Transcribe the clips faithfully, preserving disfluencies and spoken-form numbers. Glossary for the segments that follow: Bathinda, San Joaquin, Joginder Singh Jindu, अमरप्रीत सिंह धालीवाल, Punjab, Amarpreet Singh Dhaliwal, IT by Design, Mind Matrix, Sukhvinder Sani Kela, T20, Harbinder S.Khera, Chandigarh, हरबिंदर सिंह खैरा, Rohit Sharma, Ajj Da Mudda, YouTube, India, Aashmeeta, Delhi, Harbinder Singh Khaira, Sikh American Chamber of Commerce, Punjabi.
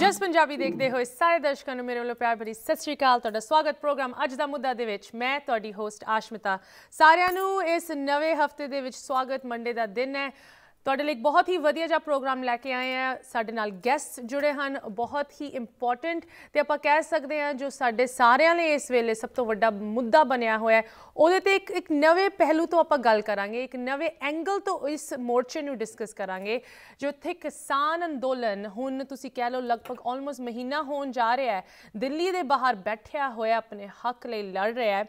जस पंजाबी देखते हुए सारे दर्शकों को मेरे वालों प्यार भरी सत श्री अकाल। तुहाडा स्वागत प्रोग्राम अज दा मुद्दा दे विच, मैं तुहाडी होस्ट आशमिता। सारिआं नूं इस नवे हफ्ते दे विच स्वागत। मंडे दा दिन है, तुहाडे लई बहुत ही वधिया जिहा प्रोग्राम लैके आए हैं। साडे नाल गैस्ट जुड़े हैं, बहुत ही इंपोर्टेंट ते आपां कह सकते हैं जो साडे सारिआं लई इस वेले सब तो वड्डा मुद्दा बनिया होया है। उहदे ते एक एक नवे पहलू तो आपां गल करांगे, एक नवे एंगल तो इस मोर्चे नूं डिस्कस करांगे जो इत्थे किसान अंदोलन हुण तुसीं कह लो लगभग ऑलमोस्ट महीना होण जा रहा है, दिल्ली दे बाहर बैठिया होया अपने हक लई लड़ रहा है।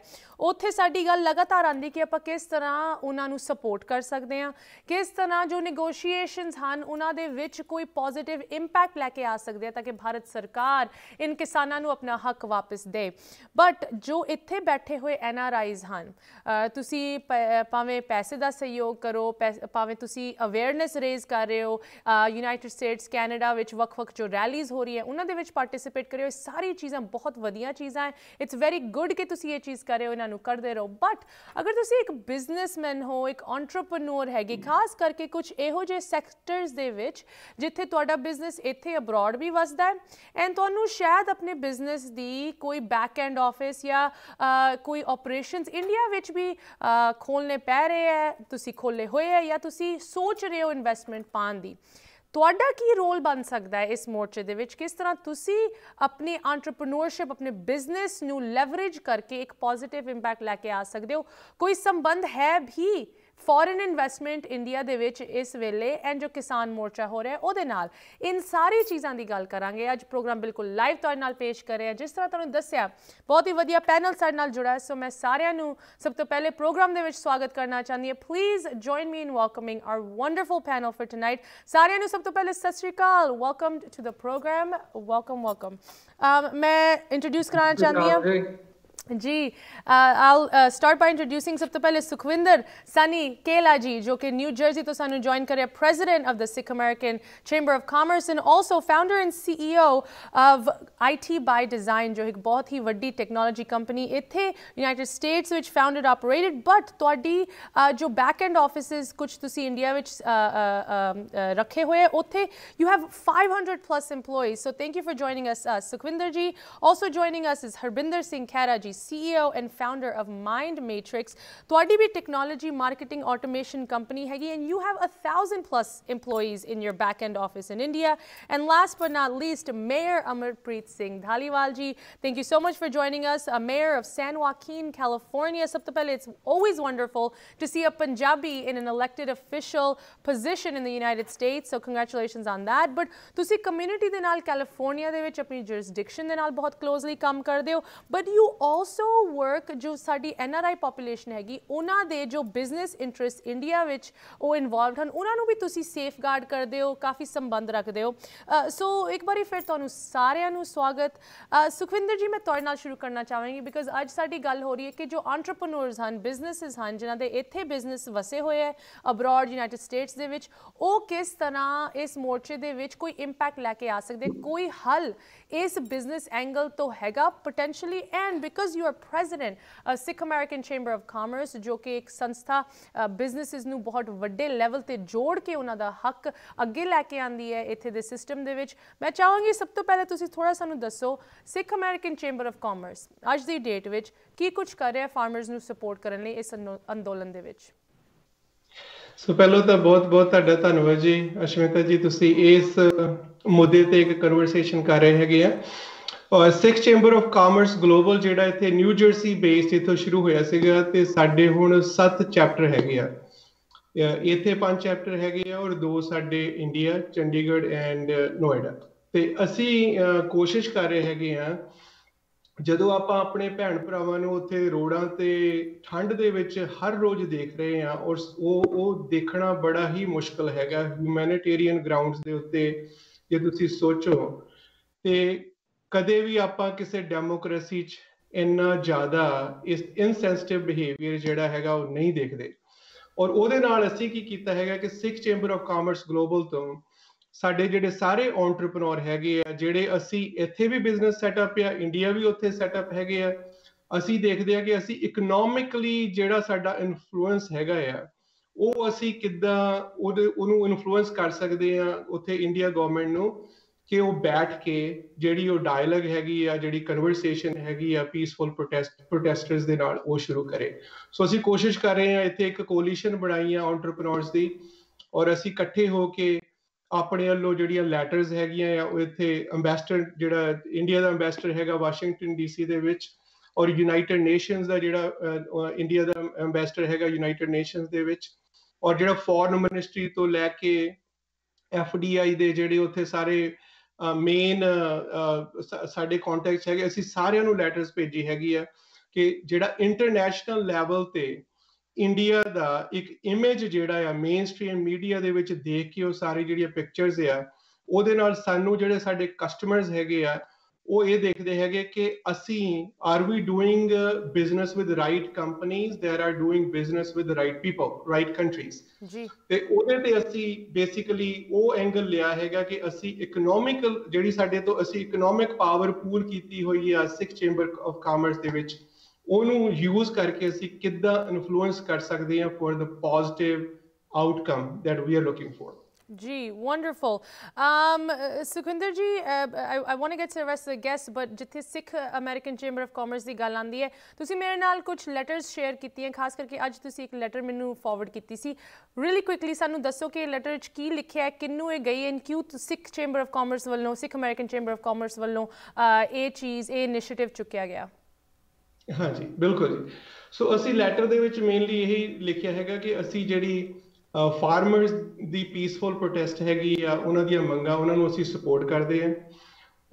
उत्थे साडी गल लगातार आंदी कि आपां किस तरह उहनां नूं सपोर्ट कर सकदे हां, किस तरह जो नेगोशिएशनस हैं उहनां दे विच कोई पॉजिटिव इंपैक्ट लैके आ सकदे हैं ताकि भारत सरकार इन किसानां नूं अपना हक वापस दे। बट जो इत्थे बैठे हुए एन आर आईज हैं, तुसी भावें पैसे का सहयोग करो, भावें तुसी अवेयरनेस रेज़ कर रहे हो, यूनाइटेड स्टेट्स कैनेडा विच वक् वक् जो रैलीज हो रही है उन्हां दे विच पार्टिसिपेट कर रहे हो, सारी चीज़ां बहुत वधिया चीज़ां है। इट्स वेरी गुड कि तुसी ये चीज़ कर रहे हो, इन्हां नूं करदे रहो। बट अगर तुसी एक बिजनेसमैन हो, एक ऑन्ट्रप्रनोर हैगे, खास करके कुछ इहो जे सैक्टर्स दे विच जिथे तुहाडा बिजनेस इत्थे अब्रॉड भी वसदा है एंड तुहानूं शायद अपने बिजनेस दी कोई बैक एंड ऑफिस या कोई ऑपरेशनस इंडिया विच भी आ, खोलने पै रहे हैं, तुसी खोले हुए है या तुसी सोच रहे हो इन्वेस्टमेंट पान दी। तुहाडा की रोल बन सकता है इस मोर्चे दे विच, किस तरह तुसी अपनी एंटरप्रेन्योरशिप अपने बिजनेस नू लेवरेज करके एक पॉजिटिव इंपैक्ट लैके आ सकते हो। कोई संबंध है भी फॉरेन इन्वेस्टमेंट इंडिया दे विच इस वेले एंड जो किसान मोर्चा हो रहा है उहदे नाल? इन सारी चीज़ों की गल करांगे। अज प्रोग्राम बिल्कुल लाइव तुहाडे नाल पेश कर रहे हैं। जिस तरह तुहानूं दस्सिया बहुत ही वधिया पैनल साडे नाल जुड़ा है, सो मैं सारिआं नूं सब तो पहले प्रोग्राम दे विच स्वागत करना चाहती है। Please join me in welcoming our wonderful panel for tonight. सारिआं नूं सब तो पहले सत श्री अकाल, welcome to the programme, welcome welcome. मैं इंट्रोड्यूस कराना चाहती हूँ जी, आई स्टार्ट बाय इंट्रोड्यूसिंग सब तो पहले सुखविंदर सनी केला जी, जो कि न्यू जर्सी तो सानू ज्वाइन करे, president of the Sikh American chamber of commerce and also founder and C E O of I T by design, जो एक बहुत ही वड्डी टैक्नोलॉजी कंपनी इत्थे यूनाइटेड स्टेट्स विच फाउंडेड ऑपरेटिड। बट तुहाडी जो बैक एंड ऑफिसिस कुछ तुसी इंडिया विच रखे हुए उत्थे you have five hundred plus employees, so thank you for joining us Sukhwinder ji. Also joining us is हरबिंदर सिंह खैरा ji, C E O and founder of Mind Matrix. तुहाडी भी technology marketing automation company हैगी and you have a thousand plus employees in your back end office in India. And last but not least, Mayor Amarpreet Singh Dhaliwal ji, thank you so much for joining us. A mayor of San Joaquin, California. सब तो पहले, it's always wonderful to see a Punjabi in an elected official position in the United States. So congratulations on that. But तुसी community दे नाल California दे विच अपनी jurisdiction दे नाल बहुत closely काम करदे हो. But you ऑल्सो वर्क जो साडी एन आर आई पॉपूलेशन हैगी उन्हां दे जो बिजनेस इंटरेस्ट इंडिया विच वो इन्वॉल्वड हैं उन्हां नूं भी तुसी सेफगार्ड करदे हो, काफ़ी संबंध रखदे हो। सो एक बारी फिर तुहानूं सारिआं नूं स्वागत। सुखविंदर जी, मैं तुहाडे नाल शुरू करना चाहांगी बिकॉज अज साडी गल हो रही है कि जो एंटरप्रेन्योर्स हैं, बिजनेसिस हैं जिन्हां दे इत्थे बिजनेस वसे होए है अब्रॉड यूनाइटेड स्टेट्स दे विच, वो किस तरह इस मोर्चे दे विच कोई इंपैक्ट लैके आ सकदे, कोई हल इस बिजनेस एंगल तो हैगा potentially. And because you are president of Sikh American Chamber of Commerce, जो कि एक संस्था बिजनेसिस नूं बहुत वड्डे लेवल ते जोड़ के उन्हां दा हक अगे लैके आंदी है इत्थे दे सिस्टम दे विच, मैं चाहांगी सब तो पहले तुसीं थोड़ा सानूं दस्सो Sikh American chamber of commerce अज दी डेट विच की कुछ कर रहा है फार्मर्स नूं सपोर्ट करन लई इस अंदोलन दे विच। सो पहलो तां बहुत बहुत तुहाडा धन्नवाद जी अश्मिता जी, तुसीं इस मुद्दे ते इक कन्वरसेशन कर रहे हैगे आ। और Sikh chamber of commerce global जिहड़ा इत्थे ਨਿਊ ਜਰਸੀ ਬੇਸਡ ਇਥੋਂ ਸ਼ੁਰੂ ਹੋਇਆ ਸੀਗਾ ਤੇ ਸਾਡੇ ਹੁਣ ਸੱਤ ਚੈਪਟਰ ਹੈਗੇ ਆ, ਇੱਥੇ ਪੰਜ ਚੈਪਟਰ ਹੈਗੇ ਆ ਔਰ ਦੋ ਸਾਡੇ ਇੰਡੀਆ ਚੰਡੀਗੜ੍ਹ ਐਂਡ ਨੋਇਡਾ। ਤੇ ਅਸੀਂ ਕੋਸ਼ਿਸ਼ ਕਰ ਰਹੇ ਹੈਗੇ ਆ ਜਦੋਂ ਆਪਾਂ ਆਪਣੇ ਭੈਣ ਭਰਾਵਾਂ ਨੂੰ ਉੱਥੇ ਰੋਡਾਂ ਤੇ ਠੰਡ ਦੇ ਵਿੱਚ ਹਰ ਰੋਜ਼ ਦੇਖ ਰਹੇ ਆ ਔਰ ਉਹ ਉਹ ਦੇਖਣਾ ਬੜਾ ਹੀ ਮੁਸ਼ਕਲ ਹੈਗਾ ਹਿਊਮੈਨਿਟੇਰੀਅਨ ਗਰਾਊਂਡਸ ਦੇ ਉੱਤੇ। ਜੇ ਤੁਸੀਂ ਸੋਚੋ ਤੇ कदे भी आपां किसी डेमोक्रेसी च इन्ना ज़्यादा इस इनसैंसिटिव बिहेवियर जिहड़ा हैगा वो नहीं देखते। और उहदे नाल असीं की कीता हैगा कि Sikh chamber of commerce Global तो साडे जिहड़े सारे ऑन्ट्रप्रनोर हैगे आ जिहड़े असीं इत्थे भी बिजनेस सैटअप या इंडिया भी उत्थे सैटअप हैगे आ, असीं देखदे आ कि असीं इकनोमिकली जिहड़ा साडा इन्फ्लुएंस हैगा आ ਉਹ ਅਸੀਂ ਕਿੱਦਾਂ ਉਹਨੂੰ ਇਨਫਲੂਐਂਸ ਕਰ ਸਕਦੇ ਆ ਉੱਥੇ ਇੰਡੀਆ ਗਵਰਨਮੈਂਟ ਨੂੰ कि वो बैठ के ਜਿਹੜੀ ਉਹ ਡਾਇਲੌਗ ਹੈਗੀ ਆ ਜਿਹੜੀ ਕਨਵਰਸੇਸ਼ਨ ਹੈਗੀ ਆ ਪੀਸਫੁਲ ਪ੍ਰੋਟੈਸਟ ਪ੍ਰੋਟੈਸਟਰਸ ਦੇ ਨਾਲ ਉਹ ਸ਼ੁਰੂ ਕਰੇ। ਸੋ ਅਸੀਂ ਕੋਸ਼ਿਸ਼ ਕਰ ਰਹੇ ਹਾਂ ਇੱਥੇ ਇੱਕ ਕੋਲੀਸ਼ਨ ਬਣਾਈ ਆ ਐਂਟਰਪ੍ਰੀਨਰਸ ਦੀ ਔਰ ਅਸੀਂ ਇਕੱਠੇ ਹੋ ਕੇ ਆਪਣੇ ਵੱਲੋਂ ਜਿਹੜੀਆਂ ਲੈਟਰਸ ਹੈਗੀਆਂ ਆ ਉਹ ਇੱਥੇ ਅੰਬੈਸਡਰ ਜਿਹੜਾ ਇੰਡੀਆ ਦਾ ਅੰਬੈਸਡਰ ਹੈਗਾ ਵਾਸ਼ਿੰਗਟਨ ਡੀਸੀ ਦੇ ਵਿੱਚ ਔਰ ਯੂਨਾਈਟਿਡ ਨੇਸ਼ਨਸ ਦਾ ਜਿਹੜਾ ਇੰਡੀਆ ਦਾ ਅੰਬੈਸਡਰ ਹੈਗਾ ਯੂਨਾਈਟਿਡ ਨੇਸ਼ਨਸ ਦੇ ਵਿੱਚ ਔਰ ਜਿਹੜਾ ਫੋਰਨ ਮਿਨਿਸਟਰੀ ਤੋਂ ਲੈ ਕੇ ਐਫ ਡੀ ਆਈ ਦੇ ਜਿਹੜੇ ਉੱਥੇ ਸਾਰੇ ਮੇਨ ਸਾਡੇ ਕੰਟੈਕਟਸ ਹੈਗੇ ਅਸੀਂ ਸਾਰਿਆਂ ਨੂੰ ਲੈਟਰਸ ਭੇਜੀ ਹੈਗੀ ਆ ਕਿ ਜਿਹੜਾ ਇੰਟਰਨੈਸ਼ਨਲ ਲੈਵਲ ਤੇ ਇੰਡੀਆ ਦਾ ਇੱਕ ਇਮੇਜ ਜਿਹੜਾ ਆ ਮੇਨ ਸਟ੍ਰੀਮ ਮੀਡੀਆ ਦੇ ਵਿੱਚ ਦੇਖ ਕੇ ਉਹ ਸਾਰੀ ਜਿਹੜੀਆਂ ਪਿਕਚਰਸ ਆ ਉਹਦੇ ਨਾਲ ਸਾਨੂੰ ਜਿਹੜੇ ਸਾਡੇ ਕਸਟਮਰਸ ਹੈਗੇ ਆ ਉਹ ਇਹ ਦੇਖਦੇ ਹੈਗੇ ਕਿ ਅਸੀਂ are we doing business with right companies there are doing business with right people right countries ਜੀ ਤੇ ਉਹਦੇ ਤੇ ਅਸੀਂ ਬੇਸਿਕਲੀ ਉਹ ਐਂਗਲ ਲਿਆ ਹੈਗਾ ਕਿ ਅਸੀਂ ਇਕਨੋਮਿਕਲ ਜਿਹੜੀ ਸਾਡੇ ਤੋਂ ਅਸੀਂ ਇਕਨੋਮਿਕ ਪਾਵਰ ਪੂਲ ਕੀਤੀ ਹੋਈ ਆ ਸਿੱਖ ਚੈਂਬਰ ਆਫ ਕਾਮਰਸ ਦੇ ਵਿੱਚ ਉਹਨੂੰ ਯੂਜ਼ ਕਰਕੇ ਅਸੀਂ ਕਿੱਦਾਂ ਇਨਫਲੂਐਂਸ ਕਰ ਸਕਦੇ ਹਾਂ for the positive outcome that we are looking for. जी wonderful um, Sukhwinder ji I want to get to the rest of the guest but जिथे Sikh American chamber of commerce की गल आती है तुसी मेरे नाल कुछ लैटर्स शेयर कीती हैं खास करके अज तुसी एक लैटर मैनू फॉरवर्ड कीती सी रियली क्विकली सानू दसो कि लैटर च की लिखिया है किन्नू ये गई एंड क्यों सिख चैंबर ऑफ कॉमर्स वालों Sikh American chamber of commerce वालों ये चीज़ ये इनिशिएटिव चुकिया गया। हाँ जी बिल्कुल जी सो असी लैटर दे विच मेनली यही लिखिया हैगा कि असी जिहड़ी ਫਾਰਮਰਸ ਦੀ ਪੀਸਫੁਲ ਪ੍ਰੋਟੈਸਟ ਹੈਗੀ ਆ ਉਹਨਾਂ ਦੀਆਂ ਮੰਗਾਂ ਉਹਨਾਂ ਨੂੰ ਅਸੀਂ ਸਪੋਰਟ ਕਰਦੇ ਹਾਂ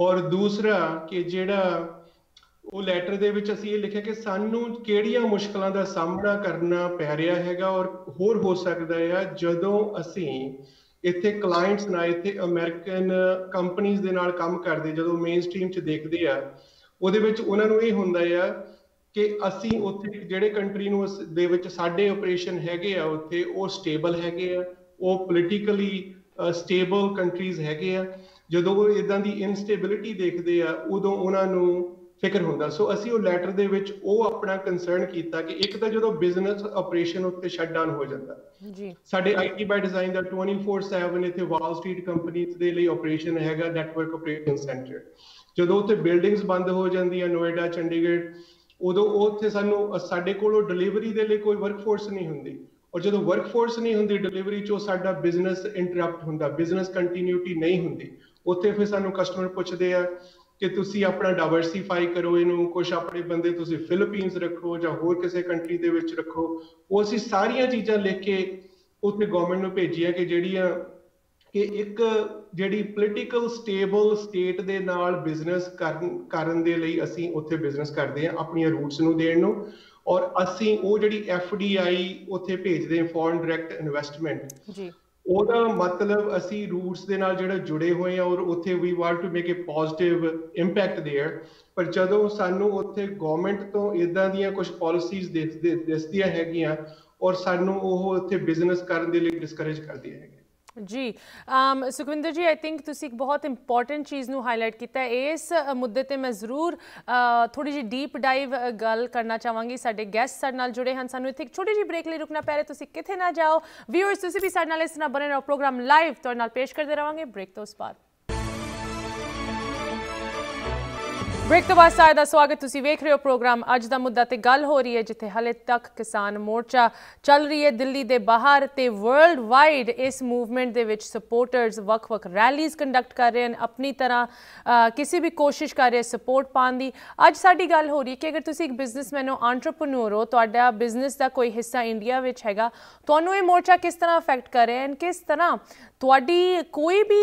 ਔਰ ਦੂਸਰਾ ਕਿ ਜਿਹੜਾ ਉਹ ਲੈਟਰ ਦੇ ਵਿੱਚ ਅਸੀਂ ਇਹ ਲਿਖਿਆ ਕਿ ਸਾਨੂੰ ਕਿਹੜੀਆਂ ਮੁਸ਼ਕਲਾਂ ਦਾ ਸਾਹਮਣਾ ਕਰਨਾ ਪੈ ਰਿਹਾ ਹੈਗਾ ਔਰ ਹੋਰ ਹੋ ਸਕਦਾ ਆ ਜਦੋਂ ਅਸੀਂ ਇੱਥੇ ਕਲਾਇੰਟਸ ਨਾਲ ਇੱਥੇ ਅਮਰੀਕਨ ਕੰਪਨੀਆਂ ਦੇ ਨਾਲ ਕੰਮ ਕਰਦੇ ਜਦੋਂ ਮੇਨ ਸਟ੍ਰੀਮ 'ਚ ਦੇਖਦੇ ਆ ਉਹਦੇ ਵਿੱਚ ਉਹਨਾਂ ਨੂੰ ਇਹ ਹੁੰਦਾ ਆ ਕਿ ਅਸੀਂ ਉੱਥੇ ਜਿਹੜੇ ਕੰਟਰੀ ਨੂੰ ਦੇ ਵਿੱਚ ਸਾਡੇ ਆਪਰੇਸ਼ਨ ਹੈਗੇ ਆ ਉੱਥੇ ਉਹ ਸਟੇਬਲ ਹੈਗੇ ਆ ਉਹ ਪੋਲੀਟੀਕਲੀ ਸਟੇਬਲ ਕੰਟਰੀਜ਼ ਹੈਗੇ ਆ ਜਦੋਂ ਉਹ ਇਦਾਂ ਦੀ ਇਨਸਟੇਬਿਲਿਟੀ ਦੇਖਦੇ ਆ ਉਦੋਂ ਉਹਨਾਂ ਨੂੰ ਫਿਕਰ ਹੁੰਦਾ। ਸੋ ਅਸੀਂ ਉਹ ਲੈਟਰ ਦੇ ਵਿੱਚ ਉਹ ਆਪਣਾ ਕੰਸਰਨ ਕੀਤਾ ਕਿ ਇੱਕ ਤਾਂ ਜਦੋਂ ਬਿਜ਼ਨਸ ਆਪਰੇਸ਼ਨ ਉੱਤੇ ਸ਼ਟਡਾਊਨ ਹੋ ਜਾਂਦਾ ਜੀ ਸਾਡੇ ਆਈਟੀ ਬਾਈ ਡਿਜ਼ਾਈਨ ਦਾ ਟਵੈਂਟੀ ਫੋਰ ਸੈਵਨ ਇੱਥੇ ਵਾਲ ਸਟਰੀਟ ਕੰਪਨੀਆਂ ਦੇ ਲਈ ਆਪਰੇਸ਼ਨ ਹੈਗਾ ਨੈਟਵਰਕ ਆਪਰੇਸ਼ਨ ਸੈਂਟਰ ਜਦੋਂ ਉੱਥੇ ਬਿਲਡਿੰਗਸ ਬੰਦ ਹੋ ਜਾਂਦੀਆਂ ਨੋਇਡਾ ਚੰਡੀਗੜ੍ਹ ਉਦੋਂ ਉੱਥੇ ਸਾਨੂੰ ਸਾਡੇ ਕੋਲੋਂ ਡਿਲੀਵਰੀ ਦੇ ਲਈ ਕੋਈ ਵਰਕਫੋਰਸ ਨਹੀਂ ਹੁੰਦੀ ਔਰ ਜਦੋਂ ਵਰਕਫੋਰਸ ਨਹੀਂ ਹੁੰਦੀ ਡਿਲੀਵਰੀ 'ਚੋਂ ਸਾਡਾ ਬਿਜ਼ਨਸ ਇੰਟਰਪਟ ਹੁੰਦਾ ਬਿਜ਼ਨਸ ਕੰਟੀਨਿਊਟੀ ਨਹੀਂ ਹੁੰਦੀ ਉੱਥੇ ਫਿਰ ਸਾਨੂੰ ਕਸਟਮਰ ਪੁੱਛਦੇ ਆ ਕਿ ਤੁਸੀਂ ਆਪਣਾ ਡਾਇਵਰਸੀਫਾਈ ਕਰੋ ਇਹਨੂੰ ਕੁਝ ਆਪਣੇ ਬੰਦੇ ਤੁਸੀਂ ਫਿਲੀਪੀਨਸ ਰੱਖੋ ਜਾਂ ਹੋਰ ਕਿਸੇ ਕੰਟਰੀ ਦੇ ਵਿੱਚ ਰੱਖੋ ਉਹ ਅਸੀਂ ਸਾਰੀਆਂ ਚੀਜ਼ਾਂ ਲਿਖ ਕੇ ਉੱਥੇ ਗਵਰਨਮੈਂਟ ਨੂੰ ਭੇਜੀ ਆ ਕਿ ਜਿਹੜੀਆਂ ਕਿ ਇੱਕ ਜਿਹੜੀ ਪੋਲੀਟੀਕਲ ਸਟੇਬਲ ਸਟੇਟ ਦੇ ਨਾਲ ਬਿਜ਼ਨਸ ਕਰਨ ਕਰਨ ਦੇ ਲਈ ਅਸੀਂ ਉੱਥੇ ਬਿਜ਼ਨਸ ਕਰਦੇ ਹਾਂ ਆਪਣੀਆਂ ਰੂਟਸ ਨੂੰ ਦੇਣ ਨੂੰ ਔਰ ਅਸੀਂ ਉਹ ਜਿਹੜੀ ਐਫ ਡੀ ਆਈ ਉੱਥੇ ਭੇਜਦੇ ਹਾਂ ਫੋਰਨ ਡਾਇਰੈਕਟ ਇਨਵੈਸਟਮੈਂਟ ਜੀ ਉਹਦਾ ਮਤਲਬ ਅਸੀਂ ਰੂਟਸ ਦੇ ਨਾਲ ਜਿਹੜਾ ਜੁੜੇ ਹੋਏ ਹਾਂ ਔਰ ਉੱਥੇ ਵੀ want to make a positive impact there ਪਰ ਜਦੋਂ ਸਾਨੂੰ ਉੱਥੇ ਗਵਰਨਮੈਂਟ ਤੋਂ ਇੱਦਾਂ ਦੀਆਂ ਕੁਝ ਪਾਲਿਸੀਜ਼ ਦਿਸਦੇ ਦਿਸਦੀਆਂ ਹੈਗੀਆਂ ਔਰ ਸਾਨੂੰ ਉਹ ਉੱਥੇ ਬਿਜ਼ਨਸ ਕਰਨ ਦੇ ਲਈ ਡਿਸਕਰੇਜ ਕਰਦੀਆਂ ਹੈਗੀਆਂ। जी um, Sukhwinder ji I think तुसी एक बहुत इंपॉर्टेंट चीज़ नू हाईलाइट किया है इस मुद्दे ते मैं जरूर uh, थोड़ी जी डीप डाइव गल करना चाहवांगी साडे गैस्ट साडे नाल जुड़े हैं सानू इत्थे एक छोटी जी ब्रेक लई रुकना पै रहा तुसी किथे ना जाओ व्यूअर्स तुसी भी साडे नाल इस तरह बने रहो प्रोग्राम लाइव तुहाडे नाल पेश करते रहांगे ब्रेक तो उस पार ब्रेक तो बाद सारे का स्वागत तुसी वेख रहे हो प्रोग्राम अज दा मुद्दा ते गल हो रही है जिथे हले तक किसान मोर्चा चल रही है दिल्ली दे बाहर ते वर्ल्ड वाइड इस मूवमेंट दे विच सपोर्टर्स वक् वक् रैलीज़ कंडक्ट कर रहे हैं अपनी तरह आ, किसी भी कोशिश कर रहे सपोर्ट पाने की। अज साडी गल हो रही है कि अगर तुसी एक बिजनेसमैन हो एंटरप्रेन्योर हो तुहाडा बिजनेस का कोई हिस्सा इंडिया विच हैगा तुहानू ये मोर्चा किस तरह अफेक्ट कर रहा है किस तरह तुहाडी कोई भी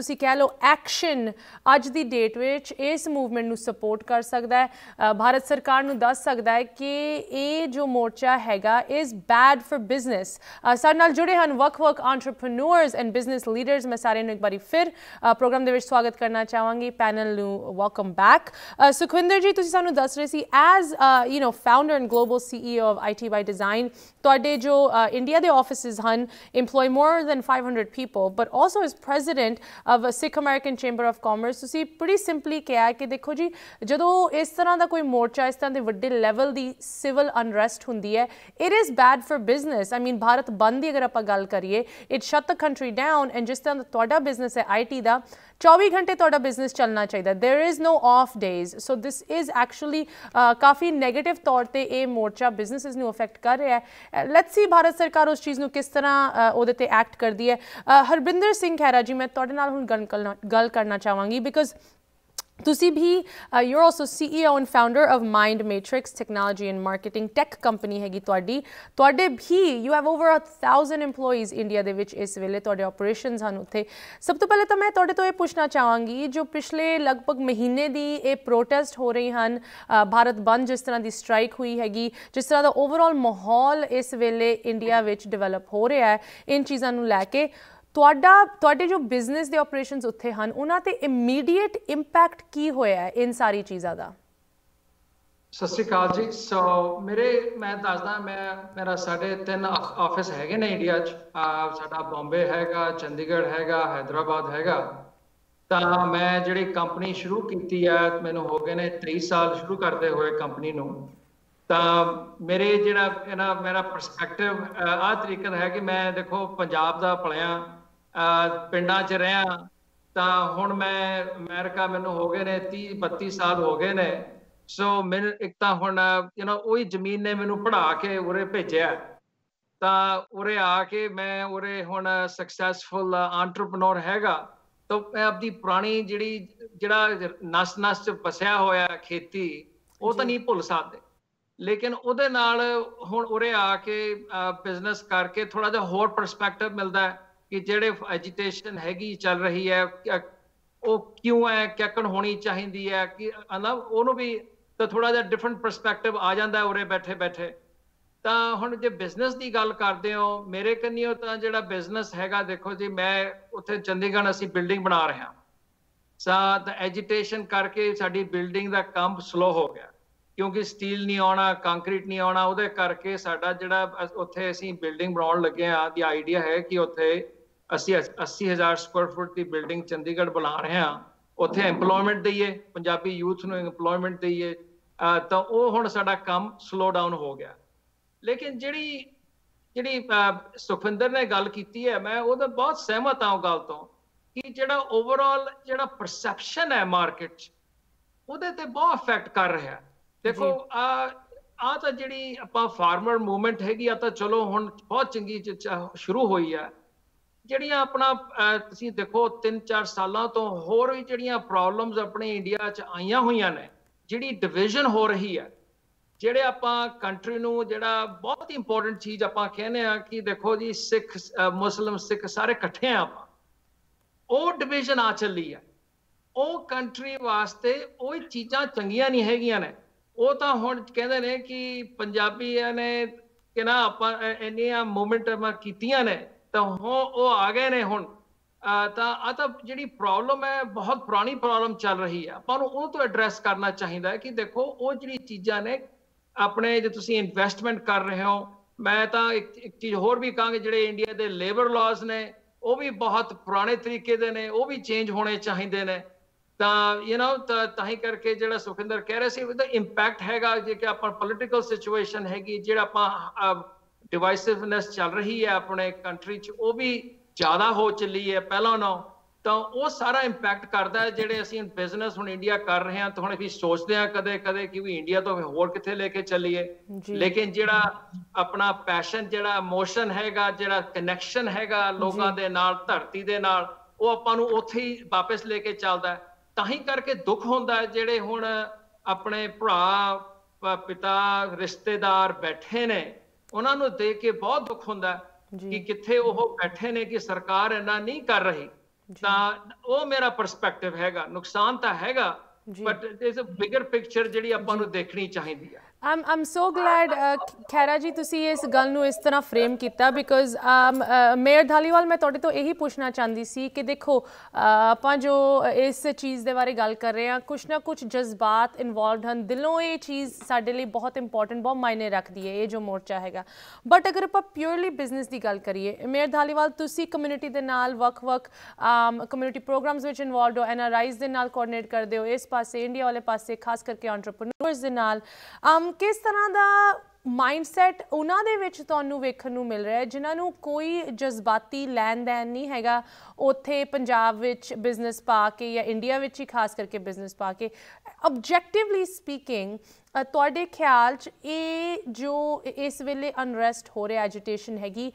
तुसी कह लो एक्शन अज दी डेट विच इस मूव मैनू सपोर्ट कर सकता है भारत सरकार नू दस सकता है कि ये जो मोर्चा हैगा इज़ बैड फॉर बिजनेस। साडे नाल जुड़े हैं वक् वक् एंटरप्रेन्योर्स एंड बिजनेस लीडर्स मैं सारे नू एक बारी फिर प्रोग्राम दे विच स्वागत करना चाहवांगी पैनल नू वेलकम बैक। सुखविंदर जी तुसीं सानू दस रहे सी as you know founder and global CEO of I T by Design तुहाडे जो इंडिया दे ऑफिसिस हन employ more than five hundred people but also as president of Sikh American chamber of Commerce तुसीं बड़ी सिंपली कहा कि देखो जी जो इस तरह का कोई मोर्चा इस तरह के वड्डे लैवल की सिविल अनरेस्ट होंगी है it is bad for business I mean Bharat बंद की अगर आप गल करिए it shut the country down and जिस तरह का बिजनेस है आई टी का चौबीस घंटे थोड़ा बिजनेस चलना चाहिए, there is no off days. So this is actually काफ़ी नैगेटिव तौर पर यह मोर्चा बिजनेसिस नू अफेक्ट कर रहा है। लैट्स सी भारत सरकार उस चीज़ को किस तरह उहदे ते एक्ट करती है। हरबिंदर सिंह खैरा जी, मैं तुहाडे नाल हुण गल करना गल करना चाहांगी बिकॉज तुसी भी you are also C E O and founder of Mind Matrix technology and marketing, tech company हैगी तुहाडी। तुहाडे भी you have over a thousand employees India दे विच इस वेले तुहाडे ऑपरेशन्स हन उत्थे। सब तो पहले तो मैं तुहाडे तो ये पूछना चाहांगी, जो पिछले लगभग महीने दी ये प्रोटेस्ट हो रही हन, भारत बंद जिस तरह की स्ट्राइक हुई हैगी, जिस तरह का ओवरऑल माहौल इस वेले इंडिया विच डिवेलप हो रहा है, इन चीज़ों नू लैके तुहाडे जो बिजनेस के ऑपरेशन्स उत्थे हन उन्हां ते इमीडिएट इंपैक्ट की होया है इन सारी चीज़ों का? सत श्री अकाल जी। सो मेरे मैं दसदा, मैं मेरा साढ़े तीन ऑफिस हैगे ने इंडिया च, साडा बॉम्बे हैगा, चंडीगढ़ हैगा, हैदराबाद हैगा। तां मैं जिहड़ी कंपनी शुरू कीती है मैनूं हो गए ने तेईस साल शुरू करते हुए कंपनी नूं। तां मेरे जिहड़ा इहना मेरा परसपैक्टिव आ तरीका है कि मैं देखो पंजाब दा पलिया, पिंडा च रहा, तो हूँ मैं अमेरिका मैनू हो गए ने तीह बत्ती साल हो गए ने। सो मैन एक तो हूँ यू नो उ जमीन ने मैनू पढ़ा के उरे भेजा, तो उरे आके मैं उरे हूँ सक्सैसफुल आंट्रप्रनोर हैगा। तो मैं अपनी पुरानी जी जरा नस नस च बसया होया खेती वो तो नहीं भुल सकते, लेकिन उहदे नाल हुण उरे आके बिजनेस करके थोड़ा जिहा होर परसपैक्टिव मिलता है कि जेड़े एजिटेशन हैगी चल रही है वो क्यों है, कैकन होनी चाहिए है कि मतलब उन्होंने भी तो थोड़ा जहा डिफरेंट परसपैक्टिव आ जाता है उरे बैठे बैठे। तो हम जो बिजनेस की गल करते हो मेरे कन्यो तो जो बिजनेस हैगा, देखो जी मैं उत्थे चंडीगढ़ असी बिल्डिंग बना रहे हैं, सा एजिटेशन करके साड़ी बिल्डिंग का काम स्लो हो गया क्योंकि स्टील नहीं आना, कंक्रीट नहीं आना, वो करके साड़ा जो उत्थे असी बिल्डिंग बनाने लगे हाँ की आइडिया है कि उत्थे अस्सी अस्सी हज़ार स्क्वायर फुट की बिल्डिंग चंडीगढ़ बना रहे हैं, उत्थे एम्पलॉयमेंट दईए, पंजाबी यूथ नूं एम्पलॉयमेंट दईए। तो वो हुण साडा काम स्लो डाउन हो गया। लेकिन जिहड़ी जिहड़ी सुखविंदर ने गल कीती है मैं उहदे बहुत सहमत हाँ गल तो कि जिहड़ा ओवरऑल जिहड़ा परसैप्शन है मार्केट उहदे ते बहुत अफेक्ट कर रहा है। देखो आ आ तो जिहड़ी आपां फार्मर मूवमेंट हैगी आ तो चलो हुण बहुत चंगी शुरू होई है, ਜਿਹੜੀਆਂ ਆਪਣਾ ਤੁਸੀਂ ਦੇਖੋ तीन चार ਸਾਲਾਂ ਤੋਂ ਹੋਰ ਵੀ ਜਿਹੜੀਆਂ ਪ੍ਰੋਬਲਮਸ ਆਪਣੇ ਇੰਡੀਆ 'ਚ ਆਈਆਂ ਹੋਈਆਂ ਨੇ, ਜਿਹੜੀ ਡਿਵੀਜ਼ਨ ਹੋ ਰਹੀ ਹੈ, ਜਿਹੜੇ ਆਪਾਂ ਕੰਟਰੀ ਨੂੰ ਜਿਹੜਾ ਬਹੁਤ ਇੰਪੋਰਟੈਂਟ ਚੀਜ਼ ਆਪਾਂ ਕਹਿੰਦੇ ਆ ਕਿ ਦੇਖੋ ਜੀ ਸਿੱਖ ਮੁਸਲਮ ਸਿੱਖ ਸਾਰੇ ਇਕੱਠੇ ਆ ਆਪਾਂ, ਉਹ ਡਿਵੀਜ਼ਨ ਆ ਚੱਲੀ ਆ। ਉਹ ਕੰਟਰੀ ਵਾਸਤੇ ਉਹ ਚੀਜ਼ਾਂ ਚੰਗੀਆਂ ਨਹੀਂ ਹੈਗੀਆਂ ਨੇ। ਉਹ ਤਾਂ ਹੁਣ ਕਹਿੰਦੇ ਨੇ ਕਿ ਪੰਜਾਬੀਆਂ ਨੇ ਕਿ ਨਾ ਆਪਾਂ ਇੰਨੀਆਂ ਮੂਵਮੈਂਟ ਕੀਤੀਆਂ ਨੇ तो हूँ वो आ गए ने हूँ, तो आ तो जी प्रॉब्लम है बहुत पुरानी प्रॉब्लम चल रही है, अपन उन्होंने तो एड्रैस करना चाहिए कि देखो वो जी चीज़ा ने अपने जो तुसी इन्वेस्टमेंट कर रहे हो। मैं तो एक, एक चीज़ होर भी कहूँगी, जोड़े इंडिया के लेबर लॉज ने वो भी बहुत पुराने तरीके दे ने, वो भी चेंज होने चाहिए ने। तो यू नो ता ही करके जो सुखविंदर कह रहे थे तो इंपैक्ट हैगा जे कि अपन पोलिटिकल सिचुएशन हैगी जो आप डिवाइसिवनेस चल रही है अपने कंट्री च वो भी ज़्यादा हो चली है पहलों ना, तो वो सारा इंपैक्ट करता है। जोड़े असी बिजनेस हूँ इंडिया कर रहे हैं तो हम अभी सोचते हैं कदे कदे कि भी इंडिया तो होर कितने लेके चलीए, लेकिन जोड़ा अपना पैशन जोड़ा इमोशन हैगा जोड़ा कनैक्शन हैगा लोगों के नाल धरती के नाल वो आपां नूं उत्थे ही वापस लेके चलता है। तां ही करके दुख होंदा है जोड़े हुण अपने भरा पिता रिश्तेदार बैठे ने उन्होंने देख के बहुत दुख होंदा कि किथे वो बैठे ने कि सरकार इन्ना नहीं कर रही। तो वो मेरा परसपैक्टिव हैगा, नुकसान तो हैगा बट इस बिगर पिक्चर जिहड़ी आपां नूं देखनी चाहिदी है। I'm I'm so glad Khaira जी तुसी इस गल नूं इस तरह फ्रेम किया बिकॉज मेयर धालीवाल मैं तुहाडे तो यही पूछना चाहती सी कि देखो आपां जो इस चीज़ के बारे गल कर रहे हैं कुछ ना कुछ जज्बात इनवॉल्वड हैं, दिलों ये चीज़ साडे लई बहुत इंपॉर्टेंट बहुत मायने रखती है ये जो मोर्चा हैगा। बट अगर आपां प्योरली बिजनेस की गल करिए, मेयर धालीवाल तुसी कम्यूनिटी दे नाल वक्-वक् कम्यूनिटी प्रोग्राम्स विच इनवॉल्वड हो, एन आर आईज दे नाल कोआर्डिनेट करदे हो, इस पासे इंडिया वाले पासे खास करके एंटरप्रेन्योर्स दे नाल, किस तरह का माइंडसैट उन्हां दे विच तुहानूं वेखण नूं मिल रहा है जिन्हां नूं कोई जज्बाती लैन दैन नहीं हैगा। उत्थे पंजाब विच बिजनेस पा के या इंडिया विच ही खास करके बिजनेस पा के ऑब्जेक्टिवली स्पीकिंग तुहाडे ख्याल च ये जो इस वेले अनरेस्ट हो रहा एजिटेशन हैगी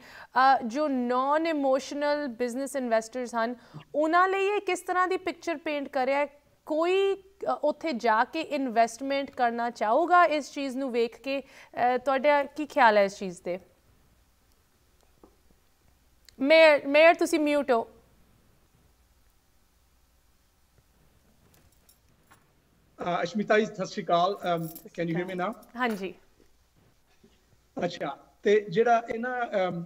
जो नॉन इमोशनल बिजनेस इन्वेस्टर्स हैं उन्हां लई ये किस तरह की पिक्चर पेंट कर रहा है? कोई उत्थे जाके इन्वेस्टमेंट करना चाहूगा इस चीज़ नूं वेख के? तुहाडा की ख्याल है इस चीज़ दे? मेयर मेयर तुसी म्यूट हो। आशमीता जी सत श्री अकाल। Can you hear me now? हाँ जी। अच्छा तो जिहड़ा इन्हां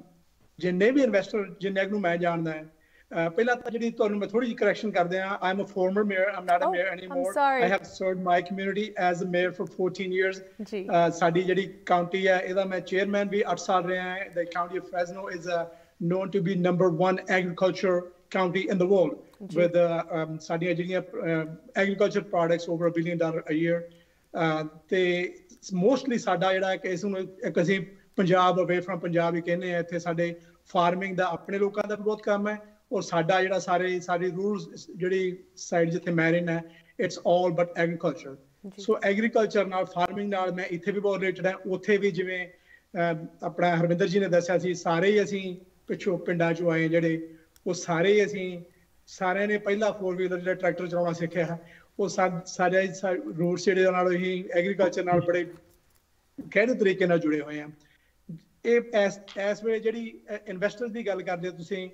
जिन्ने भी इन्वेस्टर जिन्ने नूं मैं जानदा है Uh, पहला तो जी तो मैं थोड़ी जी करेक्शन कर दें। I am a former mayor, I am not a mayor anymore. I have served my community as a mayor for fourteen years. साडी जी काउंटी है इहदा मैं चेयरमैन भी आठ साल रहा है। The county of Fresno is known to be number one agriculture county in the world with साडी जी agriculture products over a billion dollar a year. ते मोस्टली साडा जिहड़ा है कि इस नूं इक असीं पंजाब अवे फ्रॉम पंजाब ही कहने हैं। इत्थे साडे फार्मिंग दा अपने लोकां दा बहुत काम है और साडा जिहड़ा सारे सारी रूरल जिहड़ी साइड जिथे मैं रहना है it's all but agriculture. So agriculture नाल फार्मिंग नाल मैं इत्थे भी बहुत रिलेटेड है। उत्थे भी जिवें अपना हरविंदर जी ने दस्सिया सी सारे ही असीं पिछों पिंडां चों आए जिहड़े वो सारे ही असीं सारिआं ने पहला फोर व्हीलर जिहड़ा ट्रैक्टर चलाउणा सिੱਖਿਆ ਉਹ ਸਾਰੇ ਰੂਟਸ ਜਿਹੜੇ ਨਾਲ ਹੀ ਐਗਰੀਕਲਚਰ ਨਾਲ ਬੜੇ ਗਹਿਰੇ ਤਰੀਕੇ ਨਾਲ ਜੁੜੇ ਹੋਏ ਆ। ਇਹ ਇਸ ਇਸ ਵੇਲੇ ਜਿਹੜੀ ਇਨਵੈਸਟਰਸ ਦੀ ਗੱਲ ਕਰਦੇ ਤੁਸੀਂ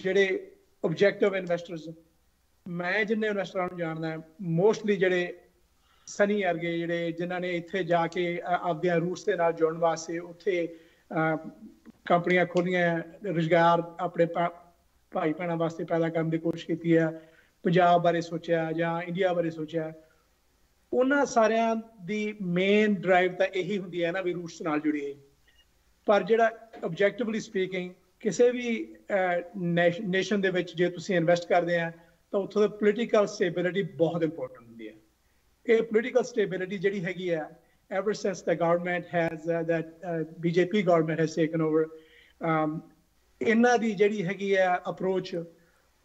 ਜਿਹੜੇ ऑब्जेक्टिव इन्वेस्टर्स मैं जिन्हें इन्वेस्टर जानना है मोस्टली जे सनी वर्गे जे जिन्होंने इतने जाके आप रूट्स के नाल जुड़न वास्ते उत्थे कंपनियां खोलियां रोजगार अपने भाई भैनों वास्ते पैदा करने की कोशिश की है पंजाब बारे सोचा या इंडिया बारे सोचा उन्होंने सारिया की मेन ड्राइव तो यही होंगी है ना भी रूट्स नाल जुड़िए। पर जो ऑब्जेक्टिवली स्पीकिंग किसी भी नेशन दे विच जे तुसीं इन्वेस्ट करते हैं तो उत्थों दी पोलिटिकल स्टेबिलिटी बहुत इंपोर्टेंट होंदी है। ये पोलिटिकल स्टेबिलिटी जिहड़ी हैगी है ever since the government has that BJP government has taken over इन्हां दी जिहड़ी हैगी है approach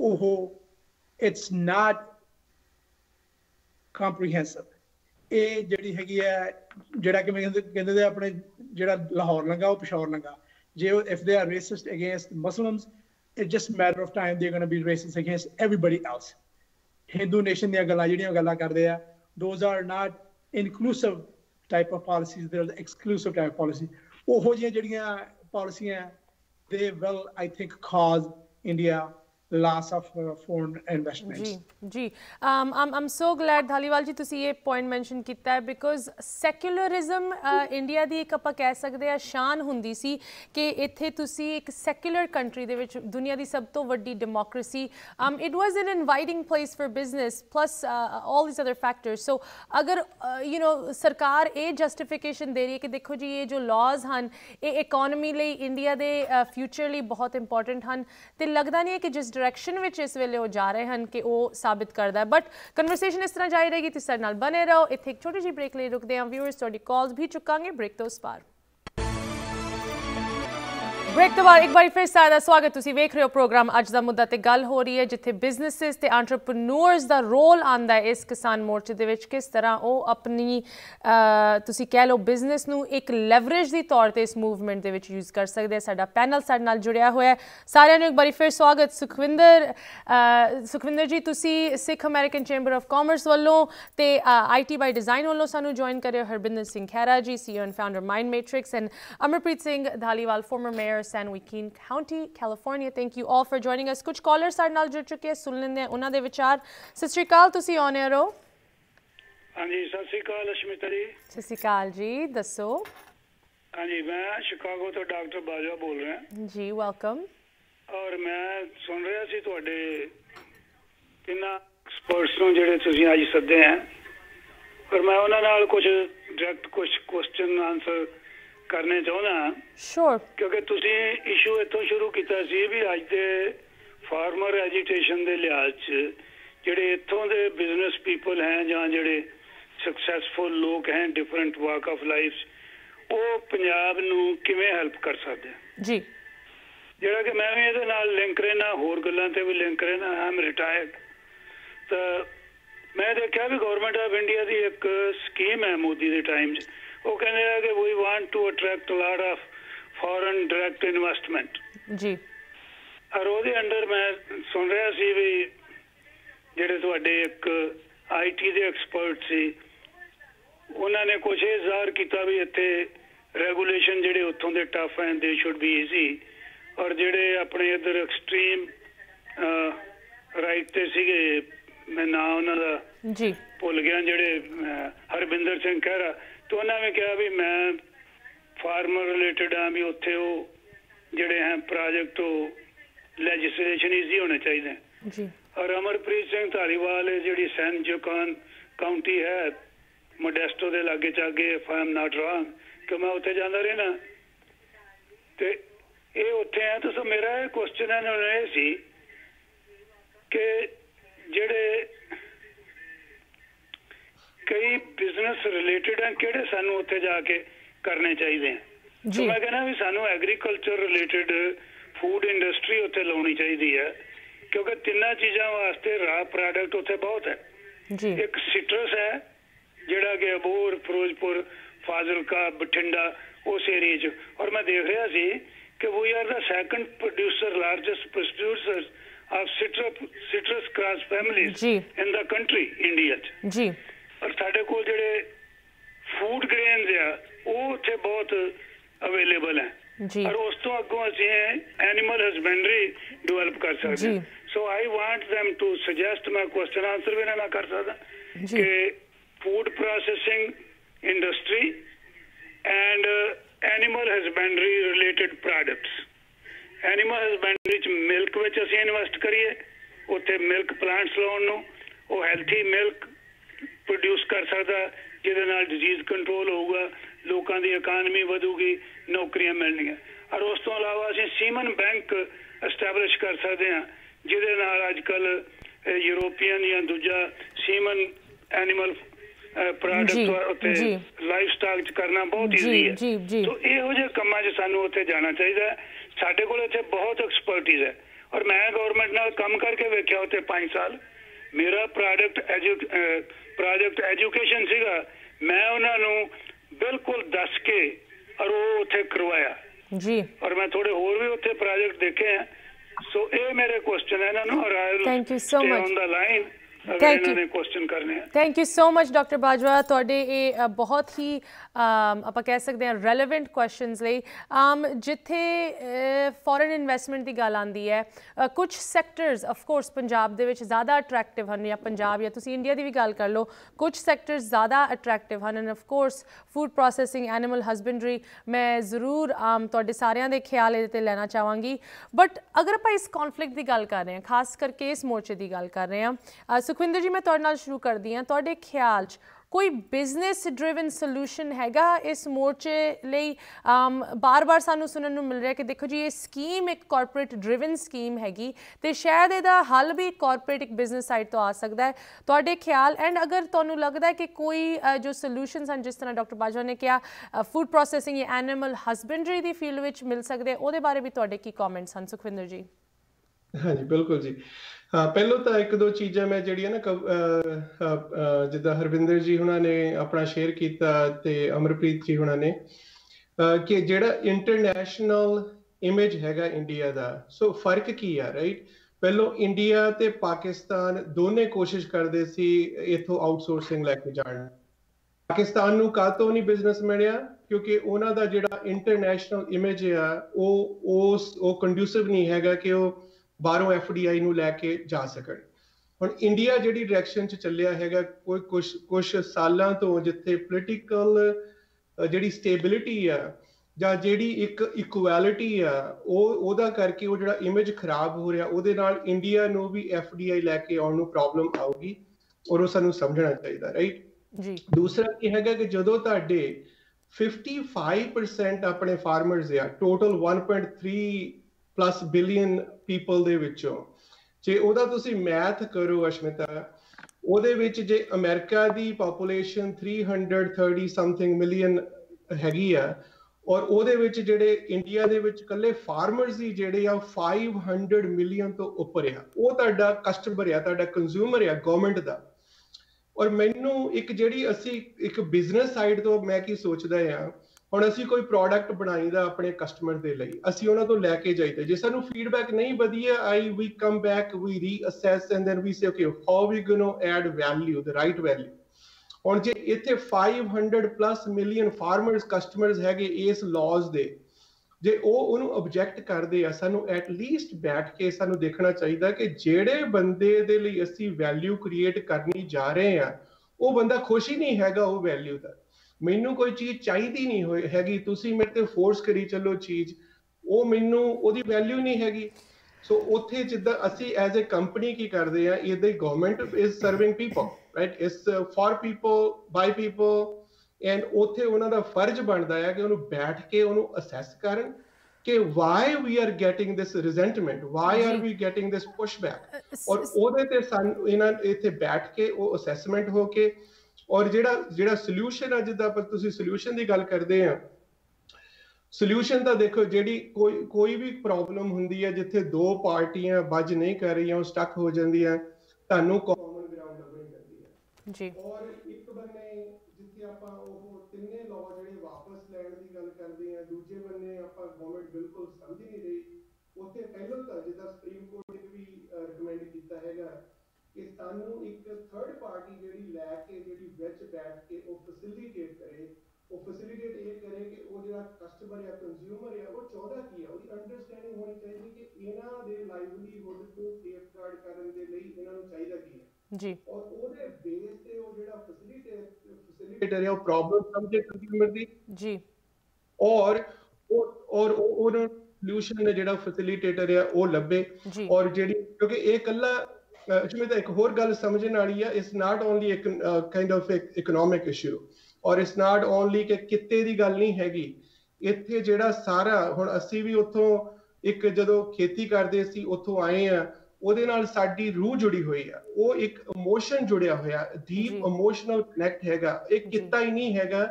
oh it's not comprehensive. ये जिहड़ी हैगी है जिहड़ा कि मैं कहंदे दे अपने जिहड़ा लाहौर लंघा ओह पिशौर लंघा। If they are racist against Muslims, it's just a matter of time they're going to be racist against everybody else. Hindu nation ਦੀਆਂ ਗੱਲਾਂ ਜਿਹੜੀਆਂ ਗੱਲਾਂ ਕਰਦੇ ਆ those are not inclusive type of policies, they are exclusive type of policy. ਉਹੋ ਜਿਹੀਆਂ ਜਿਹੜੀਆਂ ਪਾਲਿਸੀਆਂ they will I think cause India loss of uh, foreign investments. Ji ji um, I'm, I'm so glad Dhaliwal ji तुसी ये point mention किया है because सैक्यूलरिजम India की एक आप कह सकते हैं शान होंदी सी कि इत्थे तुसी एक सैक्यूलर कंट्री दे विच दुनिया की सब तो वड्डी democracy it was an inviting place for business plus all this other factors. So अगर यू नो सरकार ये जस्टिफिकेशन दे रही है कि देखो जी ये जो लॉज हैं ये इकोनमी लिए इंडिया के फ्यूचर लिए बहुत इंपॉर्टेंट हैं तो लगता नहीं है कि जिस डायरेक्शन में इस वेले वो जा रहे हैं कि वो साबित करता है। बट कन्वरसेशन इस तरह जारी रहेगी तो सर नाल बने रहो। इत्थे एक छोटी जी ब्रेक ले रुकते हैं। व्यूअर्स तुहाडी कॉल्स भी चुकांगे ब्रेक तो उस पार। ब्रेक तो बाद एक बार फिर सारा स्वागत। तुसी वेख रहे हो प्रोग्राम अज दा मुद्दा ते गल हो रही है जिथे बिजनेसिस ते एंटरप्रेन्योर्स दा रोल आंदा है इस किसान मोर्चे दे विच किस तरह वो अपनी तुसी कह लो बिजनेस नू एक लैवरेज दी तौर ते इस मूवमेंट दे विच यूज़ कर सकदे। साडा पैनल साडे नाल जुड़िया होया है। सारिआं नू एक बार फिर स्वागत। सुखविंदर सुखविंदर जी तुसी Sikh American chamber of commerce वालों ते आई टी बाई डिजाइन वालों सानू ज्वाइन करेओ। हरबिंदर सिंह खैरा ji CEO and founder Mind Matrix and अमरप्रीत सिंह धालीवाल former mayor San Joaquin County, California. Thank you all for joining us. कुछ कॉलर सारे नाल जुड़ चुके हैं, सुन लेंगे उन्होंने विचार। सत श्री अकाल, तुसी ऑन एयर हो? हाँ जी सत श्री अकाल अश्मिता जी। सत श्री अकाल जी, दसो। हाँ जी मैं शिकागो तो डॉक्टर बाजवा बोल रहे हैं जी। वेलकम। और मैं सुन रहा सी तुहाडे तिन्ना एक्सपर्ट्स नूं जिहड़े तुसीं अज सद्दे हैं और मैं उन्हां नाल कुछ डायरेक्ट कुछ क्वेश्चन आंसर करने चाहना sure. क्योंकि तुसी इशू इतों शुरू किया भी अज के फार्मर एजिटेशन के लिहाज जोड़े इतों के बिजनेस पीपल हैं जोड़े सक्सैसफुल लोग हैं डिफरेंट वाक ऑफ लाइफ ਉਹ ਪੰਜਾਬ ਨੂੰ ਕਿਵੇਂ ਹੈਲਪ ਕਰ ਸਕਦੇ ਜੀ। ਜਿਹੜਾ ਕਿ ਮੈਂ ਵੀ ਇਹਦੇ ਨਾਲ ਲਿੰਕ ਰਹਿਣਾ, ਹੋਰ ਗੱਲਾਂ ਤੇ ਵੀ ਲਿੰਕ ਰਹਿਣਾ। ਆਮ ਰਿਟਾਇਰਡ ਤਾਂ ਮੈਂ ਦੇਖਿਆ ਵੀ ਗਵਰਨਮੈਂਟ ਆਫ ਇੰਡੀਆ ਦੀ ਇੱਕ ਸਕੀਮ ਹੈ ਮੋਦੀ ਦੇ ਟਾਈਮ 'ਚ, ਉਹ ਕਹਿੰਦੇ ਆ ਕਿ we want to attract lot of foreign direct investment ਜੀ। ਔਰ ਉਹਦੇ ਅੰਡਰ ਮੈਂ ਸੁਣ ਰਿਹਾ ਸੀ ਵੀ ਜਿਹੜੇ ਤੁਹਾਡੇ ਇੱਕ आई टी के एक्सपर्ट से उन्होंने कुछ इजहार किया भी इतने रेगूलेशन जोड़े उतों के टफ हैं, दे शुड बी ईजी। और जोड़े अपने इधर एक्सट्रीम राइट से मैं ना उन्होंने भुल गया जोड़े हरबिंदर सिंह खैरा, तो उन्होंने कहा भी मैं फार्मर रिलेटिड हाँ भी उत्थे वो जोड़े हैं प्रोजेक्ट तो लैजिस्लेशन ईजी होने चाहिए। और अमरप्रीत सिंह धालीवाल ji San Joaquin county है मोडेस्टो के लागे चागे, if I am not wrong कि मैं उत्थे जांदा रहना तो ये उत्थे है। तो सो मेरा क्वेश्चन है सी कि जेडे कई बिजनेस रिलेटिड हैं किहड़े सानू उत्थे जाके करने चाहिए हैं। तो मैं कहना भी सानू एग्रीकल्चर रिलेटिड फूड इंडस्ट्री उत्थे लाउणी चाहिदी है, क्योंकि तिना चीज़ों वास्ते रॉ प्रोडक्ट उत्थे बहुत है जी। एक सिट्रस है जिहड़ा कि अबोर फिरोजपुर फाजिलका बठिंडा उस एरिए च, और मैं देख रहा सी कि we are the second producer largest producer of citrus citrus cross families in the country India च जी। और साडे कोल जिहड़े फूड ग्रेन्स आ वो उत्थे बहुत अवेलेबल है। और उस तो अगों असीं एनिमल हसबेंडरी डेवलप कर सकते हैं। So I want them to suggest, मैं क्वेश्चन आंसर भी ना कर सकता कि food processing industry and animal husbandry related products. Animal husbandry च मिल्क विच असीं इन्वेस्ट करिए, उत्थे मिल्क प्लांट्स लाउण नूं, वो हैल्थी मिल्क प्रोड्यूस कर सकदा जिहदे नाल डिजीज कंट्रोल होऊगा, लोगों की इकानमी वधूगी, नौकरियां मिलनियां। और उस तो अलावा असीं सीमन बैंक एस्टैबलिश कर सकते हैं जिहदे नाल अजकल यूरोपियन या दूजा semen animal product life stock करना बहुत ईजी है। तो इहो जिहे कामां 'च सानूं उत्थे जाना चाहिए है। साडे कोल इत्थे बहुत एक्सपर्टीज है, और मैं गवर्नमेंट नाल काम करके वेख्या उत्थे पांच साल मेरा प्रोडक्ट एजू प्रोजेक्ट एजुकेशन सीगा, मैं उन्होंने बिल्कुल दस के और वो उत्थे करवाया जी। और मैं थोड़े होर भी उत्थे प्रोजेक्ट देखे हैं। सो ये मेरे क्वेश्चन है ना, और I thank you so much on the line. Thank you question करने thank you so much doctor Bajwa, तुहाडे ये बहुत ही आपां कह सकते हैं रैलेवेंट क्वेश्चनस लई। आम जिथे फॉरेन इन्वेस्टमेंट की गल आती है, कुछ सैक्टरस ऑफकोर्स पंजाब दे विच ज़्यादा अट्रैक्टिव हैं, या पंजाब या तुसीं इंडिया की भी गल कर लो, कुछ सैक्टरस ज़्यादा अट्रैक्टिव हैं। And of course food processing, animal husbandry, मैं जरूर आम तुहाडे सारियां दे ख्याल इहदे ते लैना चाहांगी। बट अगर आपां इस कॉन्फ्लिक्ट की गल कर रहे हैं, खास करके इस मोर्चे की गल कर रहे हैं, सुखविंदर जी मैं तुहाडे नाल शुरू करदी हां। तुहाडे ख्याल च कोई बिजनेस ड्रिवन सोल्यूशन हैगा इस मोर्चे लई? बार बार सानू सुनने नू मिल रहा है कि देखो जी ये स्कीम एक कॉरपोरेट ड्रिवन स्कीम हैगी, तो शायद इहदा हल भी कॉरपोरेट एक बिजनेस साइड तो आ सकता है। तुहाडे ख्याल एंड अगर तुहानू लगता है कि कोई जो सोल्यूशनस हैं, जिस तरह डॉक्टर बाजवा ने कहा फूड प्रोसैसिंग या एनिमल हसबेंडरी की फील्ड में मिल सकते, उहदे बारे भी तुहाडे की कॉमेंट्स हैं सुखविंदर जी? हाँ जी बिल्कुल जी। हाँ पहलों तो एक दो चीज़ा मैं जी ना जिदा हरविंदर जी उन्होंने अपना शेयर किया, अमरप्रीत जी उन्होंने कि जोड़ा इंटरनेशनल इमेज हैगा इंडिया का, सो फर्क की है राइट। पहलों इंडिया ते पाकिस्तान दोने कोशिश करते सी इथों आउटसोर्सिंग लैके जाने, पाकिस्तान नूं कातों नहीं बिजनेस मिलिया क्योंकि उन्हों का जोड़ा इंटरनेशनल इमेज आ उस कंड्यूसिव नहीं हैगा कि वो बाहरों एफ डी आई नूं लैके जा सकन। हुण इंडिया जिहड़ी डायरैक्शन च चलिया हैगा कोई कुछ कुछ सालां तो, जिथे पोलिटिकल जिहड़ी स्टेबिलिटी आ जां जिहड़ी एक इक्वैलिटी आ ओह ओहदा करके ओह जिहड़ा इमेज खराब हो रिहा, ओहदे नाल इंडिया नूं भी एफ डी आई लैके आउण नूं प्रॉब्लम आऊगी, और ओह सानूं समझना चाहीदा राइट जी। दूसरा की हैगा कि जदों तुहाडे पचपन परसेंट अपने फार्मरस आ total one point three plus billion people दे विचों जे ओदा तुसी मैथ करो अश्मिता, ओदे विच जे अमेरिका दी population three hundred thirty something million हैगी है और ਉਹਦੇ ਵਿੱਚ ਜਿਹੜੇ ਇੰਡੀਆ ਦੇ ਵਿੱਚ ਕੱਲੇ ਫਾਰਮਰਸ ਹੀ ਜਿਹੜੇ ਆ five hundred ਮਿਲੀਅਨ ਤੋਂ ਉੱਪਰ ਆ ਉਹ ਤੁਹਾਡਾ ਕਸਟਮਰ ਆ ਤੁਹਾਡਾ ਕੰਜ਼ਿਊਮਰ ਆ ਗਵਰਨਮੈਂਟ ਦਾ और मैनू एक जी असी एक बिजनेस साइड तो मैं की सोचता हाँ हम असी कोई प्रोडक्ट बनाई दा अपने कस्टमर के लिए असी उन्होंने तो लैके जाइए जो सानू फीडबैक नहीं वधिया आई we come back we reassess and then we say okay how we gonna add value the right value और जे इत्थे five hundred plus million farmers customers हैगे इस लॉज दे जे उन्होंने ऑब्जेक्ट करते हैं सानू एटलीस्ट बैठ के सानू देखना चाहिए कि जेड़े बंदे दे लई असी वैल्यू क्रिएट करनी जा रहे हैं वो बंदा खुश ही नहीं हैगा वो वैल्यू का मैनू कोई चीज़ चाहिए नहीं हैगी तुसी मेरे ते फोर्स करी चलो चीज़ वो मैनू ओदी वैल्यू नहीं हैगी सो उत्थे जिद्दां असी एज ए कंपनी की करते हैं इदां government is serving people right is for people by people and उत्थे उन्हां दा फर्ज बनता है कि उन्होंने बैठ के उन्होंने असैस करन कि why we are getting this resentment why are we getting this pushback और उहदे ते सानू इन्हां इत्थे बैठ के वह असैसमेंट हो के और जिहड़ा जिहड़ा सल्यूशन है जिद्दां पर तुसीं सल्यूशन की गल करते हैं सल्यूशन तो देखो जिहड़ी कोई कोई भी प्रॉब्लम हुंदी है जिथे दो पार्टियां बज नहीं कर रही वो स्टक हो जाती है तुहानू कॉमन ग्राउंड लभणी पैंदी है और एक बंने जी और ਉਹਦੇ ਬੇਸ ਤੇ ਉਹ ਜਿਹੜਾ ਫੈਸਿਲਿਟੇਟਰ ਹੈ ਉਹ ਪ੍ਰੋਬਲਮ ਸਮਝੇ ਕੰਜ਼ਿਊਮਰ ਦੀ ਜੀ और और और ਸੋਲੂਸ਼ਨ ਦਾ ਜਿਹੜਾ ਫੈਸਿਲਿਟੇਟਰ ਹੈ ਉਹ ਲੱਭੇ और ਜਿਹੜੀ ਕਿਉਂਕਿ ਇਹ ਕੱਲਾ ਅਸ਼ਮੀਤਾ ਇੱਕ ਹੋਰ ਗੱਲ ਸਮਝਣ ਵਾਲੀ ਹੈ ਇਟਸ ਨਾਟ ਓਨਲੀ ਇੱਕ ਕਾਈਂਡ ਆਫ ਇਕਨੋਮਿਕ ਇਸ਼ੂ और ਇਟਸ ਨਾਟ ਓਨਲੀ ਕਿ ਕਿਤੇ ਦੀ ਗੱਲ ਨਹੀਂ ਹੈਗੀ ਇੱਥੇ ਜਿਹੜਾ ਸਾਰਾ ਹੁਣ ਅਸੀਂ ਵੀ ਉੱਥੋਂ ਇੱਕ ਜਦੋਂ ਖੇਤੀ ਕਰਦੇ ਸੀ ਉੱਥੋਂ ਆਏ ਆ ਉਹਦੇ ਨਾਲ ਸਾਡੀ ਰੂਹ ਜੁੜੀ ਹੋਈ ਆ ਉਹ ਇੱਕ ਇਮੋਸ਼ਨ ਜੁੜਿਆ ਹੋਇਆ ਡੀਪ ਇਮੋਸ਼ਨਲ ਕਨੈਕਟ ਹੈਗਾ ਇਹ ਕਿਤਾ ਹੀ ਨਹੀਂ ਹੈਗਾ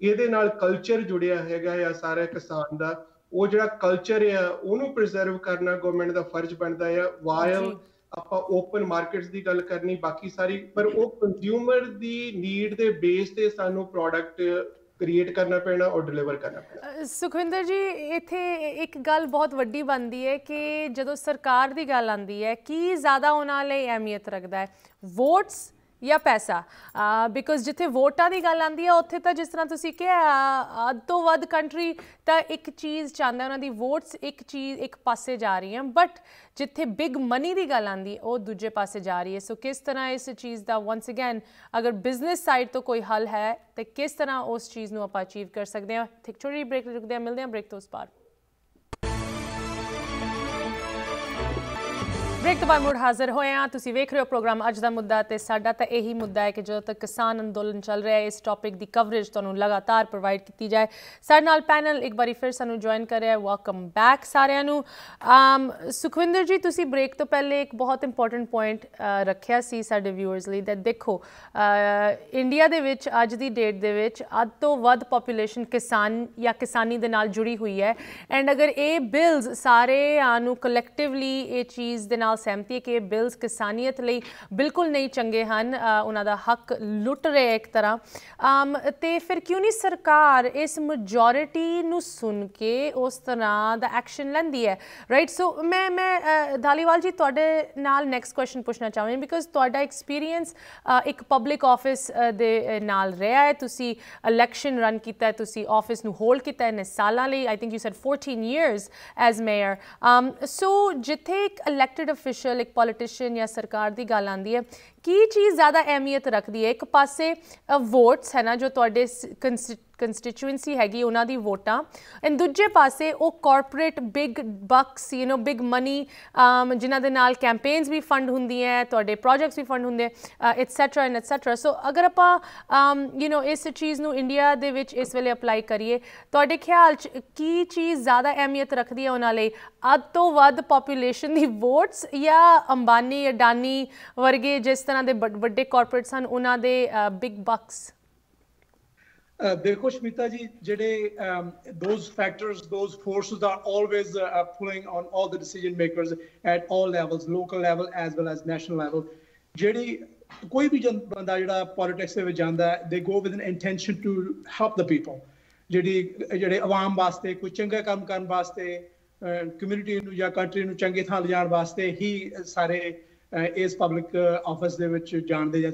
ਇਹਦੇ ਨਾਲ ਕਲਚਰ ਜੁੜਿਆ ਹੈਗਾ ਆ ਸਾਰੇ ਕਿਸਾਨ ਦਾ ਉਹ ਜਿਹੜਾ ਕਲਚਰ ਆ ਉਹਨੂੰ ਪ੍ਰੀਜ਼ਰਵ ਕਰਨਾ ਗਵਰਨਮੈਂਟ ਦਾ ਫਰਜ਼ ਬਣਦਾ ਆ ਵਾਇਲ ਆਪਾਂ ਓਪਨ ਮਾਰਕੀਟਸ ਦੀ ਗੱਲ ਕਰਨੀ ਬਾਕੀ ਸਾਰੀ ਪਰ ਉਹ ਕੰਜ਼ਿਊਮਰ ਦੀ ਨੀਡ ਦੇ ਬੇਸ ਤੇ ਸਾਨੂੰ ਪ੍ਰੋਡਕਟ क्रिएट करना पैना और डिलीवर करना पैना। सुखविंदर जी इत्थे एक गल बहुत वड्डी बनती है कि जदों सरकार की गल आती है कि ज़्यादा उन्हां लई अहमियत रखता है वोट्स या पैसा बिकॉज जिथे वोटां की गल आती है उत्थे तां जिस तरह तुसीं कि अध तो वध कंट्री तां एक चीज़ चाहता उन्हां दी वोट्स एक चीज़ एक पासे जा रही है बट जिथे बिग मनी की गल आती है वो दूजे पासे जा रही है सो किस तरह इस चीज़ का वंस अगैन अगर बिजनेस साइड तो कोई हल है तो किस तरह उस चीज़ नूं आपां अचीव कर सकते हैं ठीक छोटी जी ब्रेक रुकते हैं मिलते हैं ब्रेक तो उस पार ब्रेक तो बाद मुड़ हाज़र होए हैं तुसीं वेख रहे हो प्रोग्राम अज दा मुद्दा ते साडा तां यही मुद्दा है कि जो तक किसान अंदोलन चल रहा है इस टॉपिक की कवरेज तुहानू लगातार प्रोवाइड की जाए साडे नाल पैनल एक बारी फिर सानू ज्वाइन कर रहा है वेलकम बैक सारिआं नू सुखविंदर जी तुसीं ब्रेक तो पहले एक बहुत इंपोर्टेंट पॉइंट रखिया सी साडे व्यूअर्स लई दैट देखो इंडिया दे विच अज दी डेट दे विच अध तो वध पॉपूलेशन किसान या किसानी दे नाल जुड़ी हुई है एंड अगर ये बिल्स सारे नू कलैक्टिवली ये चीज़ दे नाल सहमति है कि बिल्स किसानियत लई बिल्कुल नहीं चंगे हैं उन्हां दा हक लुट रहे एक तरह तो फिर क्यों नहीं सरकार इस मेजोरिटी नूं सुन के उस तरह दा एक्शन लैंदी है राइट सो मैं मैं धालीवाल जी तुहाडे नाल नैक्सट क्वेश्चन पुछना चाहूँगी बिकॉज तुहाडा एक्सपीरियंस एक पब्लिक ऑफिस दे नाल रहा है तुसीं इलैक्शन रन कीता है तुसीं ऑफिस नूं होल्ड कीता है इन्ने सालां लई I think you said fourteen years as mayor so जिथे एक इलैक्टिड ऑफिशियल एक पॉलिटिशियन या सरकार की गल आती है की चीज़ ज़्यादा अहमियत रखती है एक पासे वोट्स है ना जो तुहाडे कंस्टिट्यूएंसी हैगी उन्हां दी वोटां एंड दूजे पासे वो corporate big bucks you know big money जिन्हां दे नाल कैंपेन्स भी फंड हुंदियां है तुहाडे प्रोजेक्ट्स भी फंड हुंदे एटसेट्रा एंड एटसेट्रा सो अगर आपां यू नो इस चीज़ नूं इंडिया दे विच इस वेले अपलाई करिए तुहाडे ख्याल च की चीज़ ज़्यादा अहमियत रखती है उन्हां लई अध तो वध पॉपूलेशन दी वोट्स या अंबानी अडानी वर्गे जिस तरह ਦੇ ਵੱਡੇ ਕਾਰਪੋਰੇਟਸ ਹਨ ਉਹਨਾਂ ਦੇ ਬਿਗ ਬਕਸ Uh, देखो Aashmeeta जी, जेडे um, those factors, those forces are always uh, pulling on all the decision makers at all levels, local level as well as national level. जेडी कोई भी जन बंदा जेड़ा पॉलिटिक्स में जांदा है, they go with an intention to help the people. जेडी जेडे आवाम वास्ते कोई चंगा काम करन वास्ते, कम्युनिटी नु या कंट्री नु चंगे थां ले जाण वास्ते ही सारे इस पब्लिक ऑफिस दे विच जाण दे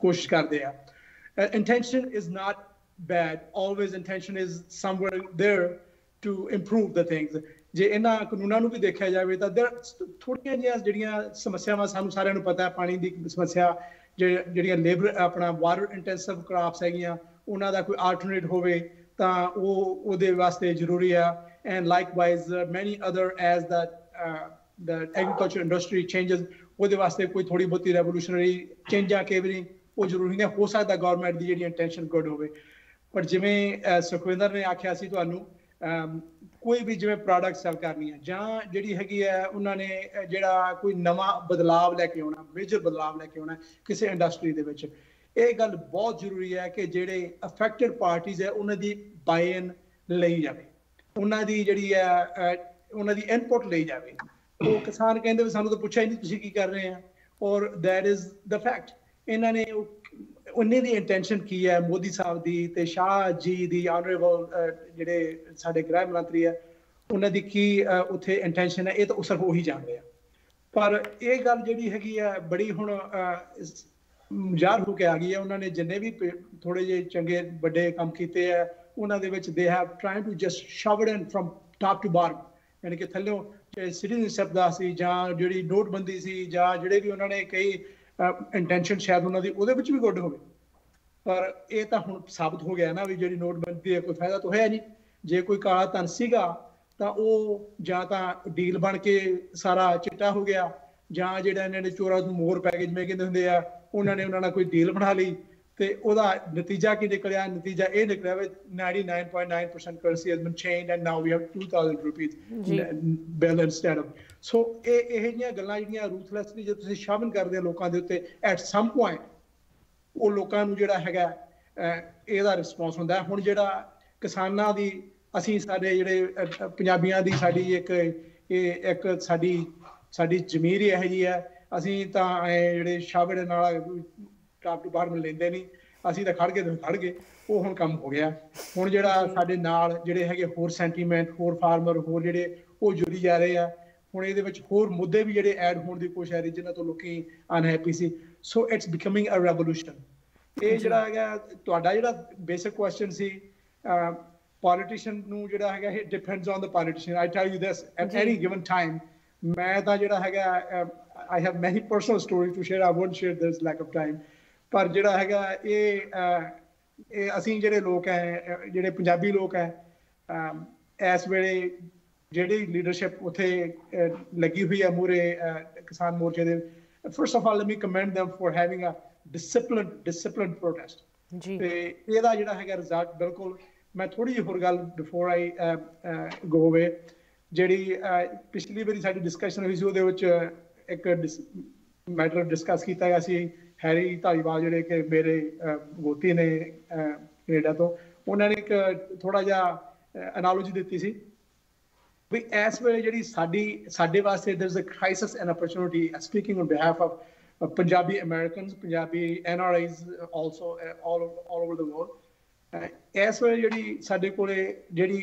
कोशिश करदे आ. Uh, intention is not bad. Always intention is somewhere there to improve the things. जे इना कानूनां नूं भी देखा जाए तो there थोड़ियां जिहियां जिहड़ियां समस्यावां सानूं सारिआं नूं पता है, पानी दी समस्या, जिहड़ियां लेबर अपना वाटर इंटेंसिव क्रॉप्स हैगियां उन्हां दा कोई आल्टरनेट होवे तां ओह ओहदे वास्ते जरूरी है. And likewise many other as that the agriculture industry changes ओहदे वास्ते कोई थोड़ी बहुती रेवोल्यूशनरी चेंजां केवरी वो जरूरी नहीं हो सकता. गवर्नमेंट की जी इंटेंशन गुड हो, पर जिमें सुखविंदर ने आख्या सी तुहानूं कोई भी जिमें प्रोडक्ट सेल करनी है जां जिहड़ी हैगी है उन्होंने जिहड़ा कोई नवा बदलाव लैके आना, मेजर बदलाव लैके आना किसी इंडस्ट्री दे विच, ये गल बहुत जरूरी है कि जिहड़े अफेक्टेड पार्टीज है उन्हां दी बाय इन लई जाए, उन्हां दी जिहड़ी है उन्हां दी इनपुट लई जाए. वो किसान कहंदे वी सानूं तां पुछिआ ही नहीं तुसीं की कर रहे हो, और दैट इज़ द फैक्ट. इन्हों ने उन्हें की इंटेंशन की है मोदी साहब की तो शाह जी की ऑनरेबल जोड़े साढ़े गृह मंत्री है उन्होंने की उत्थे इंटेंशन है ये तो सिर्फ उही जानते हैं. पर यह गल जी हैगी है बड़ी हुण ज़ाहिर होकर आ गई है. उन्होंने जिन्ने भी थोड़े जे चंगे बड़े काम किए है उन्होंने which they have trying to just shove it in from top to bottom, यानी कि थल्लों सिटीजनशिप दा सी जां जिहड़ी नोटबंदी सी जां जिहड़े भी उन्होंने कई इंटेंशन शायद उन्होंने भी गुड हो, पर यह तो हूँ साबित हो गया ना भी जी नोटबंदी है कोई फायदा तो है नहीं. जे कोई काला धन सीगा तो वह जां तां डील बन के सारा चिट्टा हो गया जां जिहड़ा इन्हां ने चोरां नूं मोर पै गए जिवें कहंदे हुंदे आ, उन्होंने उन्होंने कोई डील बना ली तो वह नतीजा की निकलिया. नतीजा यह निकलिया भी ninety nine point nine percent currency has been changed and now we have two thousand rupees bill instead of. So ये गल्लां जिहड़ियां रूथलैसली जो तुसीं शामिल करते हो लोगों के उत्ते एट सम पॉइंट वो लोगों नूं जिहड़ा हैगा इहदा रिस्पॉन्स हुंदा है. हुण जिहड़ा किसानां दी असीं साडे जिहड़े पंजाबियां दी साडी इक इक साडी साडी जमीर ही इहो जी है, असीं तां जिहड़े छावड़े नाल ਟਾਪ ਟੂ ਬਾਟਮ ਲੈਂਦੇ ਨਹੀਂ, ਅਸੀਂ ਤਾਂ ਖੜ ਕੇ ਖੜ ਗਏ. ਉਹ ਹੁਣ ਕੰਮ ਹੋ ਗਿਆ. ਹੁਣ ਜਿਹੜਾ ਸਾਡੇ ਨਾਲ ਜਿਹੜੇ ਹੈਗੇ ਹੋਰ ਸੈਂਟੀਮੈਂਟ, ਹੋਰ ਫਾਰਮਰ, ਹੋਰ ਜਿਹੜੇ ਉਹ ਜੁੜੀ ਜਾ ਰਹੇ ਆ. ਹੁਣ ਇਹਦੇ ਵਿੱਚ ਹੋਰ ਮੁੱਦੇ ਵੀ ਜਿਹੜੇ ਐਡ ਹੋਣ ਦੀ ਕੋਸ਼ਿਸ਼ ਆ ਰਹੀ ਜਿਹਨਾਂ ਤੋਂ ਲੋਕੀ ਅਨਹੈਪੀ ਸੀ. So it's becoming a revolution. ਇਹ ਜਿਹੜਾ ਹੈਗਾ ਤੁਹਾਡਾ ਜਿਹੜਾ ਬੇਸਿਕ ਕੁਐਸਚਨ ਸੀ ਪੋਲੀਟੀਸ਼ੀਅਨ ਨੂੰ ਜਿਹੜਾ ਹੈਗਾ ਇਹ depends on the politician. I tell you this at any given time. ਮੈਂ ਤਾਂ ਜਿਹੜਾ ਹੈਗਾ I have many personal story to share. I won't share this lack of time. पर जोड़ा हैगा ये असीं जोड़े लोग है जोड़े पंजाबी लोग है इस वेले जोड़ी लीडरशिप उत्थे लगी हुई है मूरे किसान मोर्चे दे. First of all let me commend them for having a discipline discipline protest. ते इहदा जोड़ा हैगा रिजल्ट बिल्कुल. मैं थोड़ी जी होर गल बिफोर आई गो अवे जिहड़ी पिछली वारी साडी डिस्कशन हुई सी उहदे विच एक मैटर डिस्कस कीता गया सी. हैरी धारीवाल जोड़े कि मेरे गोती ने कनेडा तो उन्होंने एक थोड़ा जहा एनालोजी दी सी भी इस वे जी साड़ी साढ़े वास्ते there is a crisis and opportunity. Speaking on behalf of Punjabi American, Punjabi N R Is also all over the world, इस वे जी साढ़े कोले जी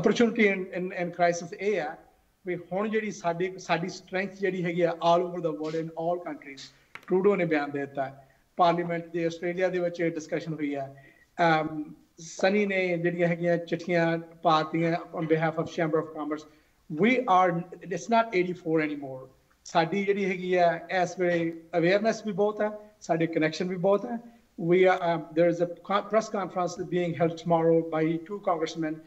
अपॉर्चुनिटी एंड एंड क्राइसिस ये है भी हुण जी साड़ी साड़ी स्ट्रेंथ जी हैगी all over the world in all countries. Trudeau ने बयान देता है पार्लीमेंट के आस्ट्रेलिया के डिस्कशन हुई है. सनी ने जिहड़ियां हैगियां चिट्ठियां पार्टियां on behalf of chamber of commerce. We are it's not eighty four any more. साडी जिहड़ी हैगी है इस वे अवेयरनेस भी बहुत है, साडे कनैक्शन भी बहुत है. We there is a press conference being held tomorrow by two congressman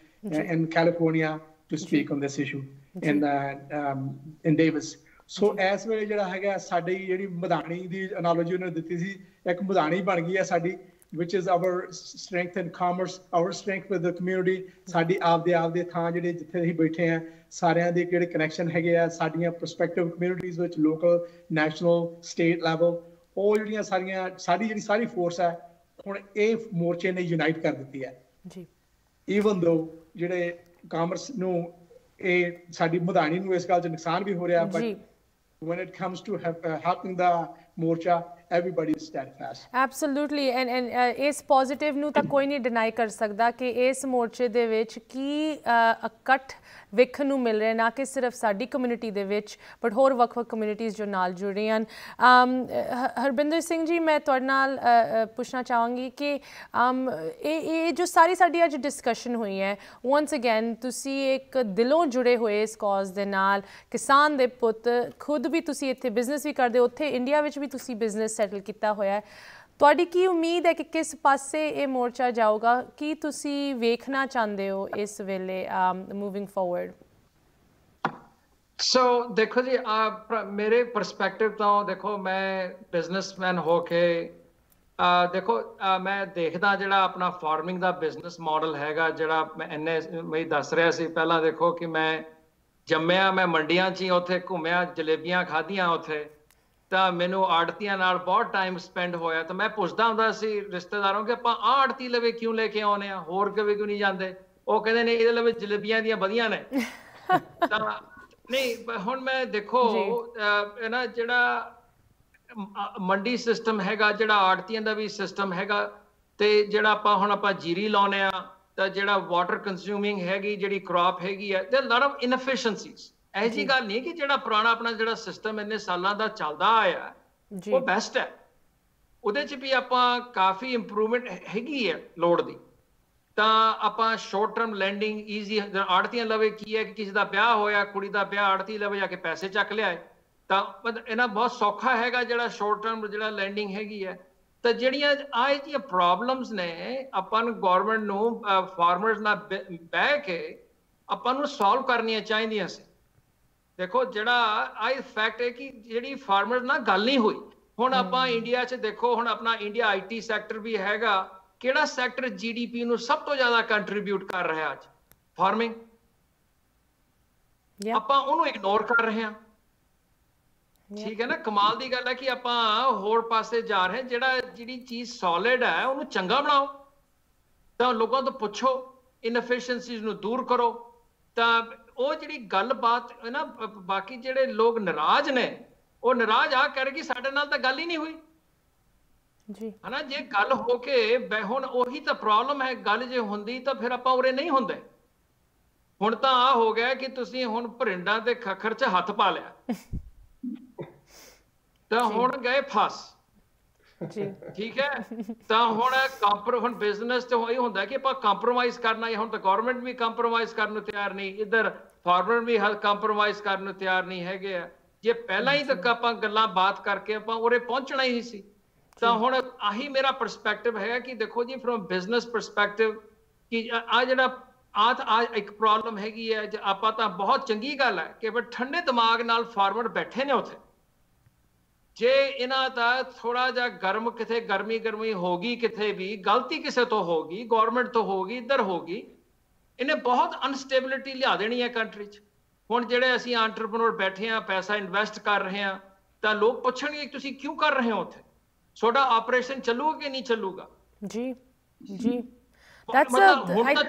in California to speak on this issue in in Davis. So ਇਸ ਵੇਲੇ ਜਿਹੜਾ ਹੈਗਾ ਸਾਡੀ ਜਿਹੜੀ ਮਧਾਣੀ ਦੀ ਅਨਾਲੋਜੀ ਉਹਨੇ ਦਿੱਤੀ ਸੀ, ਇੱਕ ਮਧਾਣੀ ਬਣ ਗਈ ਹੈ ਸਾਡੀ ਵਿਚ is our strength in commerce, our strength with the community. ਸਾਡੀ ਆਪਦੇ ਆਪਦੇ ਥਾਂ ਜਿਹੜੇ ਜਿੱਥੇ ਅਸੀਂ ਬੈਠੇ ਹਾਂ ਸਾਰਿਆਂ ਦੇ ਕਿਹੜੇ ਕਨੈਕਸ਼ਨ ਹੈਗੇ ਆ, ਸਾਡੀਆਂ ਪ੍ਰਸਪੈਕਟਿਵ ਕਮਿਊਨਿਟੀਜ਼ ਵਿੱਚ ਲੋਕਲ, ਨੈਸ਼ਨਲ, ਸਟੇਟ ਲੈਵਲ, ਉਹ ਜਿਹੜੀਆਂ ਸਾਰੀਆਂ ਸਾਡੀ ਜਿਹੜੀ ਸਾਰੀ ਫੋਰਸ ਹੈ ਹੁਣ ਇਹ ਮੋਰਚੇ ਨੇ ਯੂਨਾਈਟ ਕਰ ਦਿੱਤੀ ਹੈ ਜੀ। ਈਵਨ ਦੋ ਜਿਹੜੇ ਕਾਮਰਸ ਨੂੰ ਇਹ ਸਾਡੀ ਮਧਾਣੀ ਨੂੰ ਇਸ ਗੱਲ ਚ ਨੁਕਸਾਨ ਵੀ ਹੋ ਰਿਹਾ, but when it comes to helping the morcha everybody is steadfast absolutely and and uh, is positive nu ta koi nahi deny kar sakda ki is morche de vich ki ikat vikh nu mil rahe na ki sirf saadi community de vich but hor vak vak communities jo naal jud rahe han um Harbinder Singh ji main tod naal puchna chahangi ki um eh eh jo sari saadi ajj discussion hui hai once again tusi ek dilon jude hoye is cause de naal kisan de put khud भी तुसी इत्थे business भी करते हो उत्थे India which भी तुसी business settle किया होया है तुहाडी की उम्मीद है कि किस पासे ये मोर्चा जाऊगा की तुसी वेखना चाहते हो इस वेले मूविंग फॉरवर्ड? सो देखो जी आप मेरे परस्पेक्टिव तो देखो मैं बिजनेसमैन होके Uh, देखो uh, मैं देखदा जिहड़ा अपना फार्मिंग का बिजनेस मॉडल हैगा जिहड़ा मैं इन्ने मैं दस रहा सी पहला देखो कि मैं जम्मिया मैं मंडिया च ही उत्थे घूमया जलेबियां खाधियां उत्थे तो मैनू आड़तियां नाल बहुत टाइम स्पेंड होया तो मैं पुछदा हुंदा सी रिश्तेदारों के आपां आड़ती लवे क्यों लेके आउने आ होर कवे क्यों नहीं जांदे वो कहंदे ने इहदे लवे जलेबियां दियां वधियां ने तो नहीं हुण मैं देखो है ना जिहड़ा मंडी सिस्टम हैगा जिहड़ा आड़तियां दा भी सिस्टम हैगा ते जिहड़ा आपां हुण आपां जीरी लाउने आ तो जिहड़ा वाटर कंज्यूमिंग हैगी जिहड़ी क्रॉप हैगी है देयर लॉट ऑफ इनएफिशिएंसीज ऐ जी गल नहीं कि जिहड़ा पुराना अपना जिहड़ा सिस्टम इन्ने सालां दा चलदा आया वो बेस्ट है उहदे च भी आपां काफ़ी इंप्रूवमेंट हैगी है लोड़ दी तां आपां शॉर्ट टर्म लैंडिंग ईजी आड़तियां लवे की है कि किसी दा ब्याह होया कुड़ी दा ब्याह आड़ती लवे जाके पैसे चक लिया तां इहना बहुत सौखा हैगा जिहड़ा शॉर्ट टर्म जिहड़ा लैंडिंग हैगी है तो जिहड़ियां आए जिहड़ियां प्रॉब्लम्स ने आपां नूं गवर्नमेंट नूं फार्मर्स नाल बैठ के आपां नूं सॉल्व करनियां चाहीदियां सी। देखो जिहड़ा आई फैक्ट है कि जिहड़ी फार्मर्स नाल गल नहीं हुई हुण आपां इंडिया च देखो हुण अपना इंडिया आई टी सैक्टर भी हैगा किहड़ा सैक्टर जी डी पी नूं सब तो ज़्यादा कंट्रीब्यूट कर रहा है अज फार्मिंग आपां उहनूं इग्नोर कर रहे हैं ठीक है ना कमाल की गल है कि आपां होर पासे जा रहे हैं जिहड़ा जिहड़ी चीज़ सॉलिड है उन्हें चंगा बनाओ तो लोगों तो पुछो इनएफिशिएंसीज नूं दूर करो तो वो जिहड़ी गलबात है ना बाकी जिहड़े लोग नाराज ने वो नाराज आ कर कि साडे नाल तां गल ही नहीं हुई जी है ना जे गल हो के हुण उही तां प्रॉब्लम है गल जे हुंदी तां फिर आपां उरे नहीं हुंदे हुण तां आ हो गया कि तुसीं हुण भरिंडा ते खखर च हथ पा लिया तो हुण गए फस ठीक है तो हुण कंप्रो हुण बिजनेस तो यही होंदा कि कंप्रोमाइज करना है हुण तो गवर्नमेंट भी कंप्रोमाइज करने तैयार नहीं इधर फार्मर भी कंप्रोमाइज करने तैयार नहीं हैगे जे पहला ही तक आपां गल्लां बात करके आपां उरे पहुंचना ही सी तो हुण आही मेरा परस्पेक्टिव है कि देखो जी फ्रॉम बिजनेस परस्पेक्टिव कि आ जिहड़ा आ आ एक प्रॉब्लम हैगी है जे आपां तां बहुत चंगी गल है कि पर ठंडे दिमाग नाल फार्मर बैठे ने उत्थे जे इन्हां दा थोड़ा जा गर्म किथे गर्मी गर्मी होगी किथे भी गलती किसे तो होगी गवर्नमेंट तो होगी इधर होगी इन्हें बहुत अनस्टेबिलिटी लिया देनी है कंट्री च हुण जिहड़े असीं एंटरप्रेन्योर बैठे हैं पैसा इन्वेस्ट कर रहे हैं तो लोग पुछणगे तुसीं क्यों कर रहे हो उत्थे सोडा ऑपरेशन चलूगा कि नहीं चलूगा जी जी दैट्स अ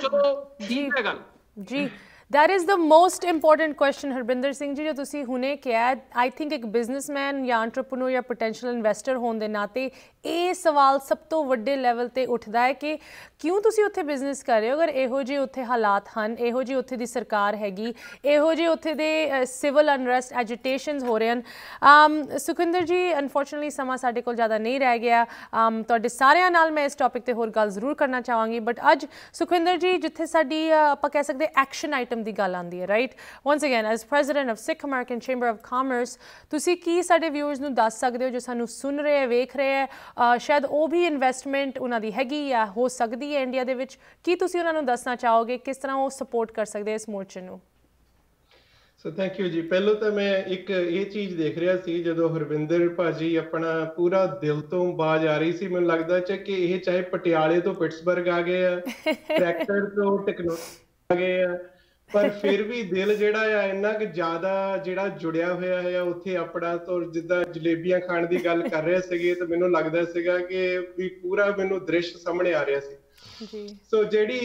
चलो ठीक है गल जी That is the most important question Harbinder Singh ji जो तुसी हुने क्या आई थिंक एक बिजनेसमैन या एंटरप्रेन्योर या पोटेंशियल इन्वेस्टर होने के नाते ये सवाल सब तो वड्डे लैवल पर उठता है कि क्यों तुसी उत्थे बिजनेस कर रहे हो अगर इहो जे उत्थे हालात हैं इहो जी उत्थे दी सरकार हैगी इहो जे उत्थे दे सिविल अनरेस्ट एजिटेशनस हो रहे हैं। सुखविंदर जी अनफॉर्चुनेटली समा साडे कोल ज़्यादा नहीं रह गया तुहाडे सारिआं नाल मैं इस टॉपिक ते होर गल जरूर करना चाहांगी बट अज सुखविंदर जी जिथे साडी आपां कह सकदे एक्शन आइटम दी गल आंदी है right once again as president of Sikh American chamber of commerce तुसी की साडे व्यूअर्स नूं दस सकदे हो जो सानूं सुन रहे हैं वेख रहे हैं शायद वो भी इन्वेस्टमेंट उन्हां दी हैगी या हो सकदी है इंडिया दे विच की तुसी उन्हां नूं दसना चाहोगे किस तरह वो सपोर्ट कर सकदे इस मोर्चे नूं? सो थैंक यू जी पहले तो मैं एक ये चीज़ देख रहा सी जो हरविंदर भाजी अपना पूरा दिल तो बाज आ रही सी मैं लगता है कि यह चाहे पटियाले तो पिट्सबर्ग आ गए ट्रैक्टर तो टेक्नोलॉजी आ गए पर फिर भी दिल जिहड़ा है इन्ना कि ज्यादा जिहड़ा जुड़िया होया है उत्थे अपना तो जिद्दां जलेबियां खाण दी गल कर रहे सीगे तो मैनूं लगदा सीगा कि भी पूरा मैनूं दृश सामने आ रहा सी जी। सो जिहड़ी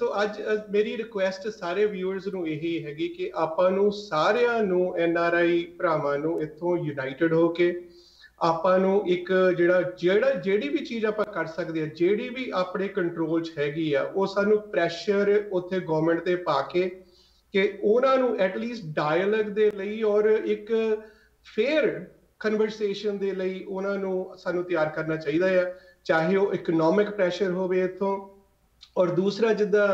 सो अज मेरी रिक्वेस्ट सारे व्यूअर्स नूं यही हैगी कि आपां नूं सारिਆਂ ਨੂੰ एनआरआई ਭਰਾਵਾਂ ਨੂੰ ਇੱਥੋਂ ਯੂਨਾਈਟਿਡ ਹੋ ਕੇ ਆਪਾਂ ਨੂੰ ਇੱਕ ਜਿਹੜਾ ਜਿਹੜਾ ਜਿਹੜੀ ਵੀ ਚੀਜ਼ ਆਪਾਂ ਕਰ ਸਕਦੇ ਆ ਜਿਹੜੀ ਵੀ ਆਪਣੇ ਕੰਟਰੋਲ 'ਚ ਹੈਗੀ ਆ ਉਹ ਸਾਨੂੰ ਪ੍ਰੈਸ਼ਰ ਉੱਥੇ ਗਵਰਨਮੈਂਟ ਤੇ ਪਾ ਕੇ ਕਿ ਉਹਨਾਂ ਨੂੰ ਐਟਲੀਸਟ ਡਾਇਲੌਗ ਦੇ ਲਈ ਔਰ ਇੱਕ ਫੇਅਰ ਕਨਵਰਸੇਸ਼ਨ ਦੇ ਲਈ ਉਹਨਾਂ ਨੂੰ ਸਾਨੂੰ ਤਿਆਰ ਕਰਨਾ ਚਾਹੀਦਾ ਆ ਚਾਹੇ ਉਹ ਇਕਨੋਮਿਕ ਪ੍ਰੈਸ਼ਰ ਹੋਵੇ ਇੱਥੋਂ ਔਰ ਦੂਸਰਾ ਜਿੱਦਾਂ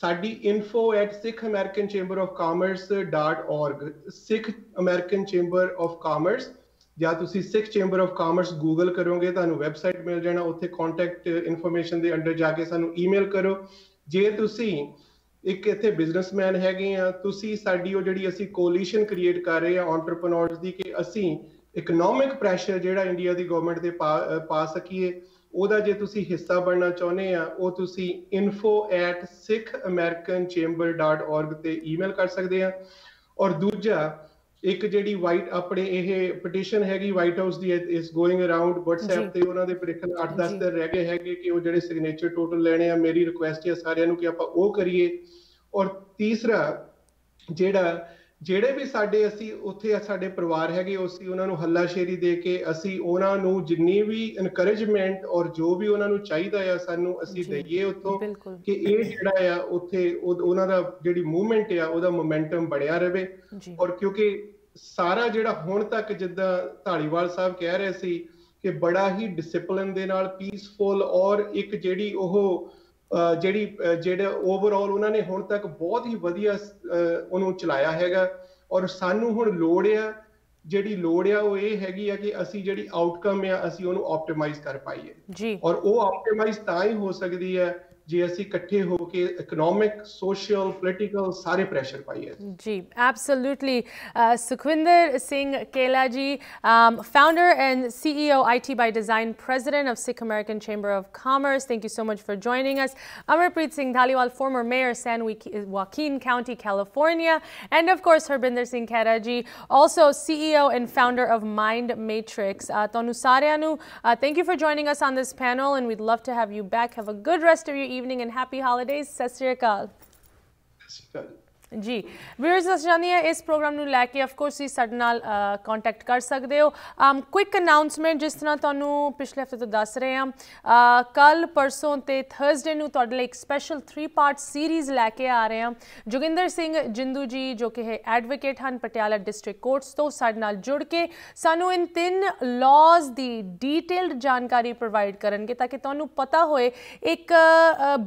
ਸਾਡੀ info at Sikh American chamber of commerce dot org Sikh American chamber of commerce ਜਾਂ ਤੁਸੀਂ Sikh chamber of commerce Google ਕਰੋਗੇ ਤੁਹਾਨੂੰ ਵੈਬਸਾਈਟ ਮਿਲ ਜਾਣਾ ਉੱਥੇ ਕੰਟੈਕਟ ਇਨਫੋਰਮੇਸ਼ਨ ਦੇ ਅੰਡਰ ਜਾ ਕੇ ਸਾਨੂੰ ਈਮੇਲ ਕਰੋ ਜੇ ਤੁਸੀਂ ਇੱਕ ਇੱਥੇ ਬਿਜ਼ਨਸਮੈਨ ਹੈਗੇ ਆ ਤੁਸੀਂ ਸਾਡੀ ਉਹ ਜਿਹੜੀ ਅਸੀਂ ਕੋਲੀਸ਼ਨ ਕ੍ਰੀਏਟ ਕਰ ਰਹੇ ਆ ਐਂਟਰਪ੍ਰੈਨਿਓਰਸ ਦੀ ਕਿ ਅਸੀਂ ਇਕਨੋਮਿਕ ਪ੍ਰੈਸ਼ਰ ਜਿਹੜਾ ਇੰਡੀਆ ਦੀ ਗਵਰਨਮੈਂਟ ਤੇ ਪਾ ਸਕੀਏ ਉਹਦਾ ਜੇ ਤੁਸੀਂ ਹਿੱਸਾ ਬਣਨਾ ਚਾਹੁੰਦੇ ਆ ਉਹ ਤੁਸੀਂ info at sikh american chamber dot org ਤੇ ਈਮੇਲ ਕਰ ਸਕਦੇ ਆ ਔਰ ਦੂਜਾ ਇੱਕ ਜਿਹੜੀ ਵਾਈਟ ਆਪਣੇ ਇਹ ਪਟੀਸ਼ਨ ਹੈਗੀ ਵਾਈਟ ਹਾਊਸ ਦੀ ਇਸ ਗੋਇੰਗ ਅਰਾਊਂਡ WhatsApp ਤੇ ਉਹਨਾਂ ਦੇ ਪਰਿਖਣ eight ten ਦਿਨ ਰਹਿ ਗਏ ਹੈਗੇ ਕਿ ਉਹ ਜਿਹੜੇ ਸਿਗਨੇਚਰ ਟੋਟਲ ਲੈਣੇ ਆ ਮੇਰੀ ਰਿਕੁਐਸਟ ਹੈ ਸਾਰਿਆਂ ਨੂੰ ਕਿ ਆਪਾਂ ਉਹ ਕਰੀਏ ਔਰ ਤੀਸਰਾ ਜਿਹੜਾ ਜਿਹੜੇ ਵੀ ਸਾਡੇ ਅਸੀਂ ਉੱਥੇ ਸਾਡੇ ਪਰਿਵਾਰ ਹੈਗੇ ਅਸੀਂ ਉਹਨਾਂ ਨੂੰ ਹੱਲਾਸ਼ੇਰੀ ਦੇ ਕੇ ਅਸੀਂ ਉਹਨਾਂ ਨੂੰ ਜਿੰਨੀ ਵੀ ਇਨਕਰੇਜਮੈਂਟ ਔਰ ਜੋ ਵੀ ਉਹਨਾਂ ਨੂੰ ਚਾਹੀਦਾ ਆ ਸਾਨੂੰ ਅਸੀਂ ਦਈਏ ਉੱਥੋਂ ਕਿ ਇਹ ਜਿਹੜਾ ਆ ਉੱਥੇ ਉਹਨਾਂ ਦਾ ਜਿਹੜੀ ਮੂਵਮੈਂਟ ਆ ਉਹਦਾ ਮੋਮੈਂਟਮ ਬਣਿਆ ਰਹੇ ਔਰ ਕਿਉਂਕਿ ਸਾਰਾ ਜਿਹੜਾ ਹੁਣ ਤੱਕ ਜਿੱਦਾਂ ਧਾਲੀਵਾਲ ਸਾਹਿਬ ਕਹਿ ਰਹੇ ਸੀ ਕਿ ਬੜਾ ਹੀ ਡਿਸਪਲਿਨ ਦੇ ਨਾਲ ਪੀਸਫੁਲ ਔਰ ਇੱਕ ਜਿਹੜੀ ਉਹ ਜਿਹੜੀ ਜਿਹੜਾ ਓਵਰਆਲ ਉਹਨਾਂ ਨੇ ਹੁਣ ਤੱਕ ਬਹੁਤ ਹੀ ਵਧੀਆ ਉਹਨੂੰ ਚਲਾਇਆ ਹੈਗਾ ਔਰ ਸਾਨੂੰ ਹੁਣ ਲੋੜ ਆ ਜਿਹੜੀ ਲੋੜ ਆ ਉਹ ਇਹ ਹੈਗੀ ਆ ਕਿ ਅਸੀਂ ਜਿਹੜੀ ਆਊਟਕਮ ਆ ਅਸੀਂ ਉਹਨੂੰ ਆਪਟੀਮਾਈਜ਼ ਕਰ ਪਾਈਏ ਔਰ ਉਹ ਆਪਟੀਮਾਈਜ਼ ਤਾਂ ਹੀ ਹੋ ਸਕਦੀ ਹੈ जी ऐसी इकट्ठे हो के इकोनॉमिक सोशल पॉलिटिकल सारे प्रेशर पाइए जी absolutely Sukhwinder Singh Kela ji founder and CEO IT by design president of Sikh American chamber of commerce thank you so much for joining us अमरप्रीत सिंह धालीवाल former mayor San Joaquin county California and of course हरबिंदर सिंह खैरा ji also CEO and founder of Mind Matrix तोनु सारियानु thank you for joining us on this panel and weed love to have you back have a good rest of your evening and happy holidays sat sri akal ji viewers अस चाहते हैं इस programme में लैके of course तुम साडे नाल contact कर सकते हो क्विक अनाउंसमेंट जिस तरह तू पिछले हफ्ते तो दस रहे हैं कल परसों तो थर्सडे नूं तुहाडे लई इक स्पैशल थ्री पार्ट सीरीज़ लैके आ रहे हैं जोगिंदर सिंह जिंदू जी जो कि एडवोकेट हैं पटियाला डिस्ट्रिक्ट कोर्ट्स तो साडे नाल जुड़ के सानू इन तीन लॉज की डिटेल्ड जानकारी प्रोवाइड करनगे ताकि तुहानू पता होए एक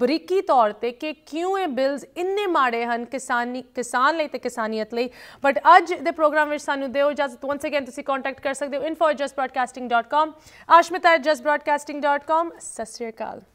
बरीकी तौर पर कि क्यों ये बिल्स इन्ने माड़े हैं किसान किसान लई ते किसानियत लई बट अज दे प्रोग्राम में सानू दिओ इजाजत वंस अगेन तुसी कॉन्टैक्ट कर सकते हो info at just broadcasting dot com आशमीता at just broadcasting dot com सत श्री अकाल।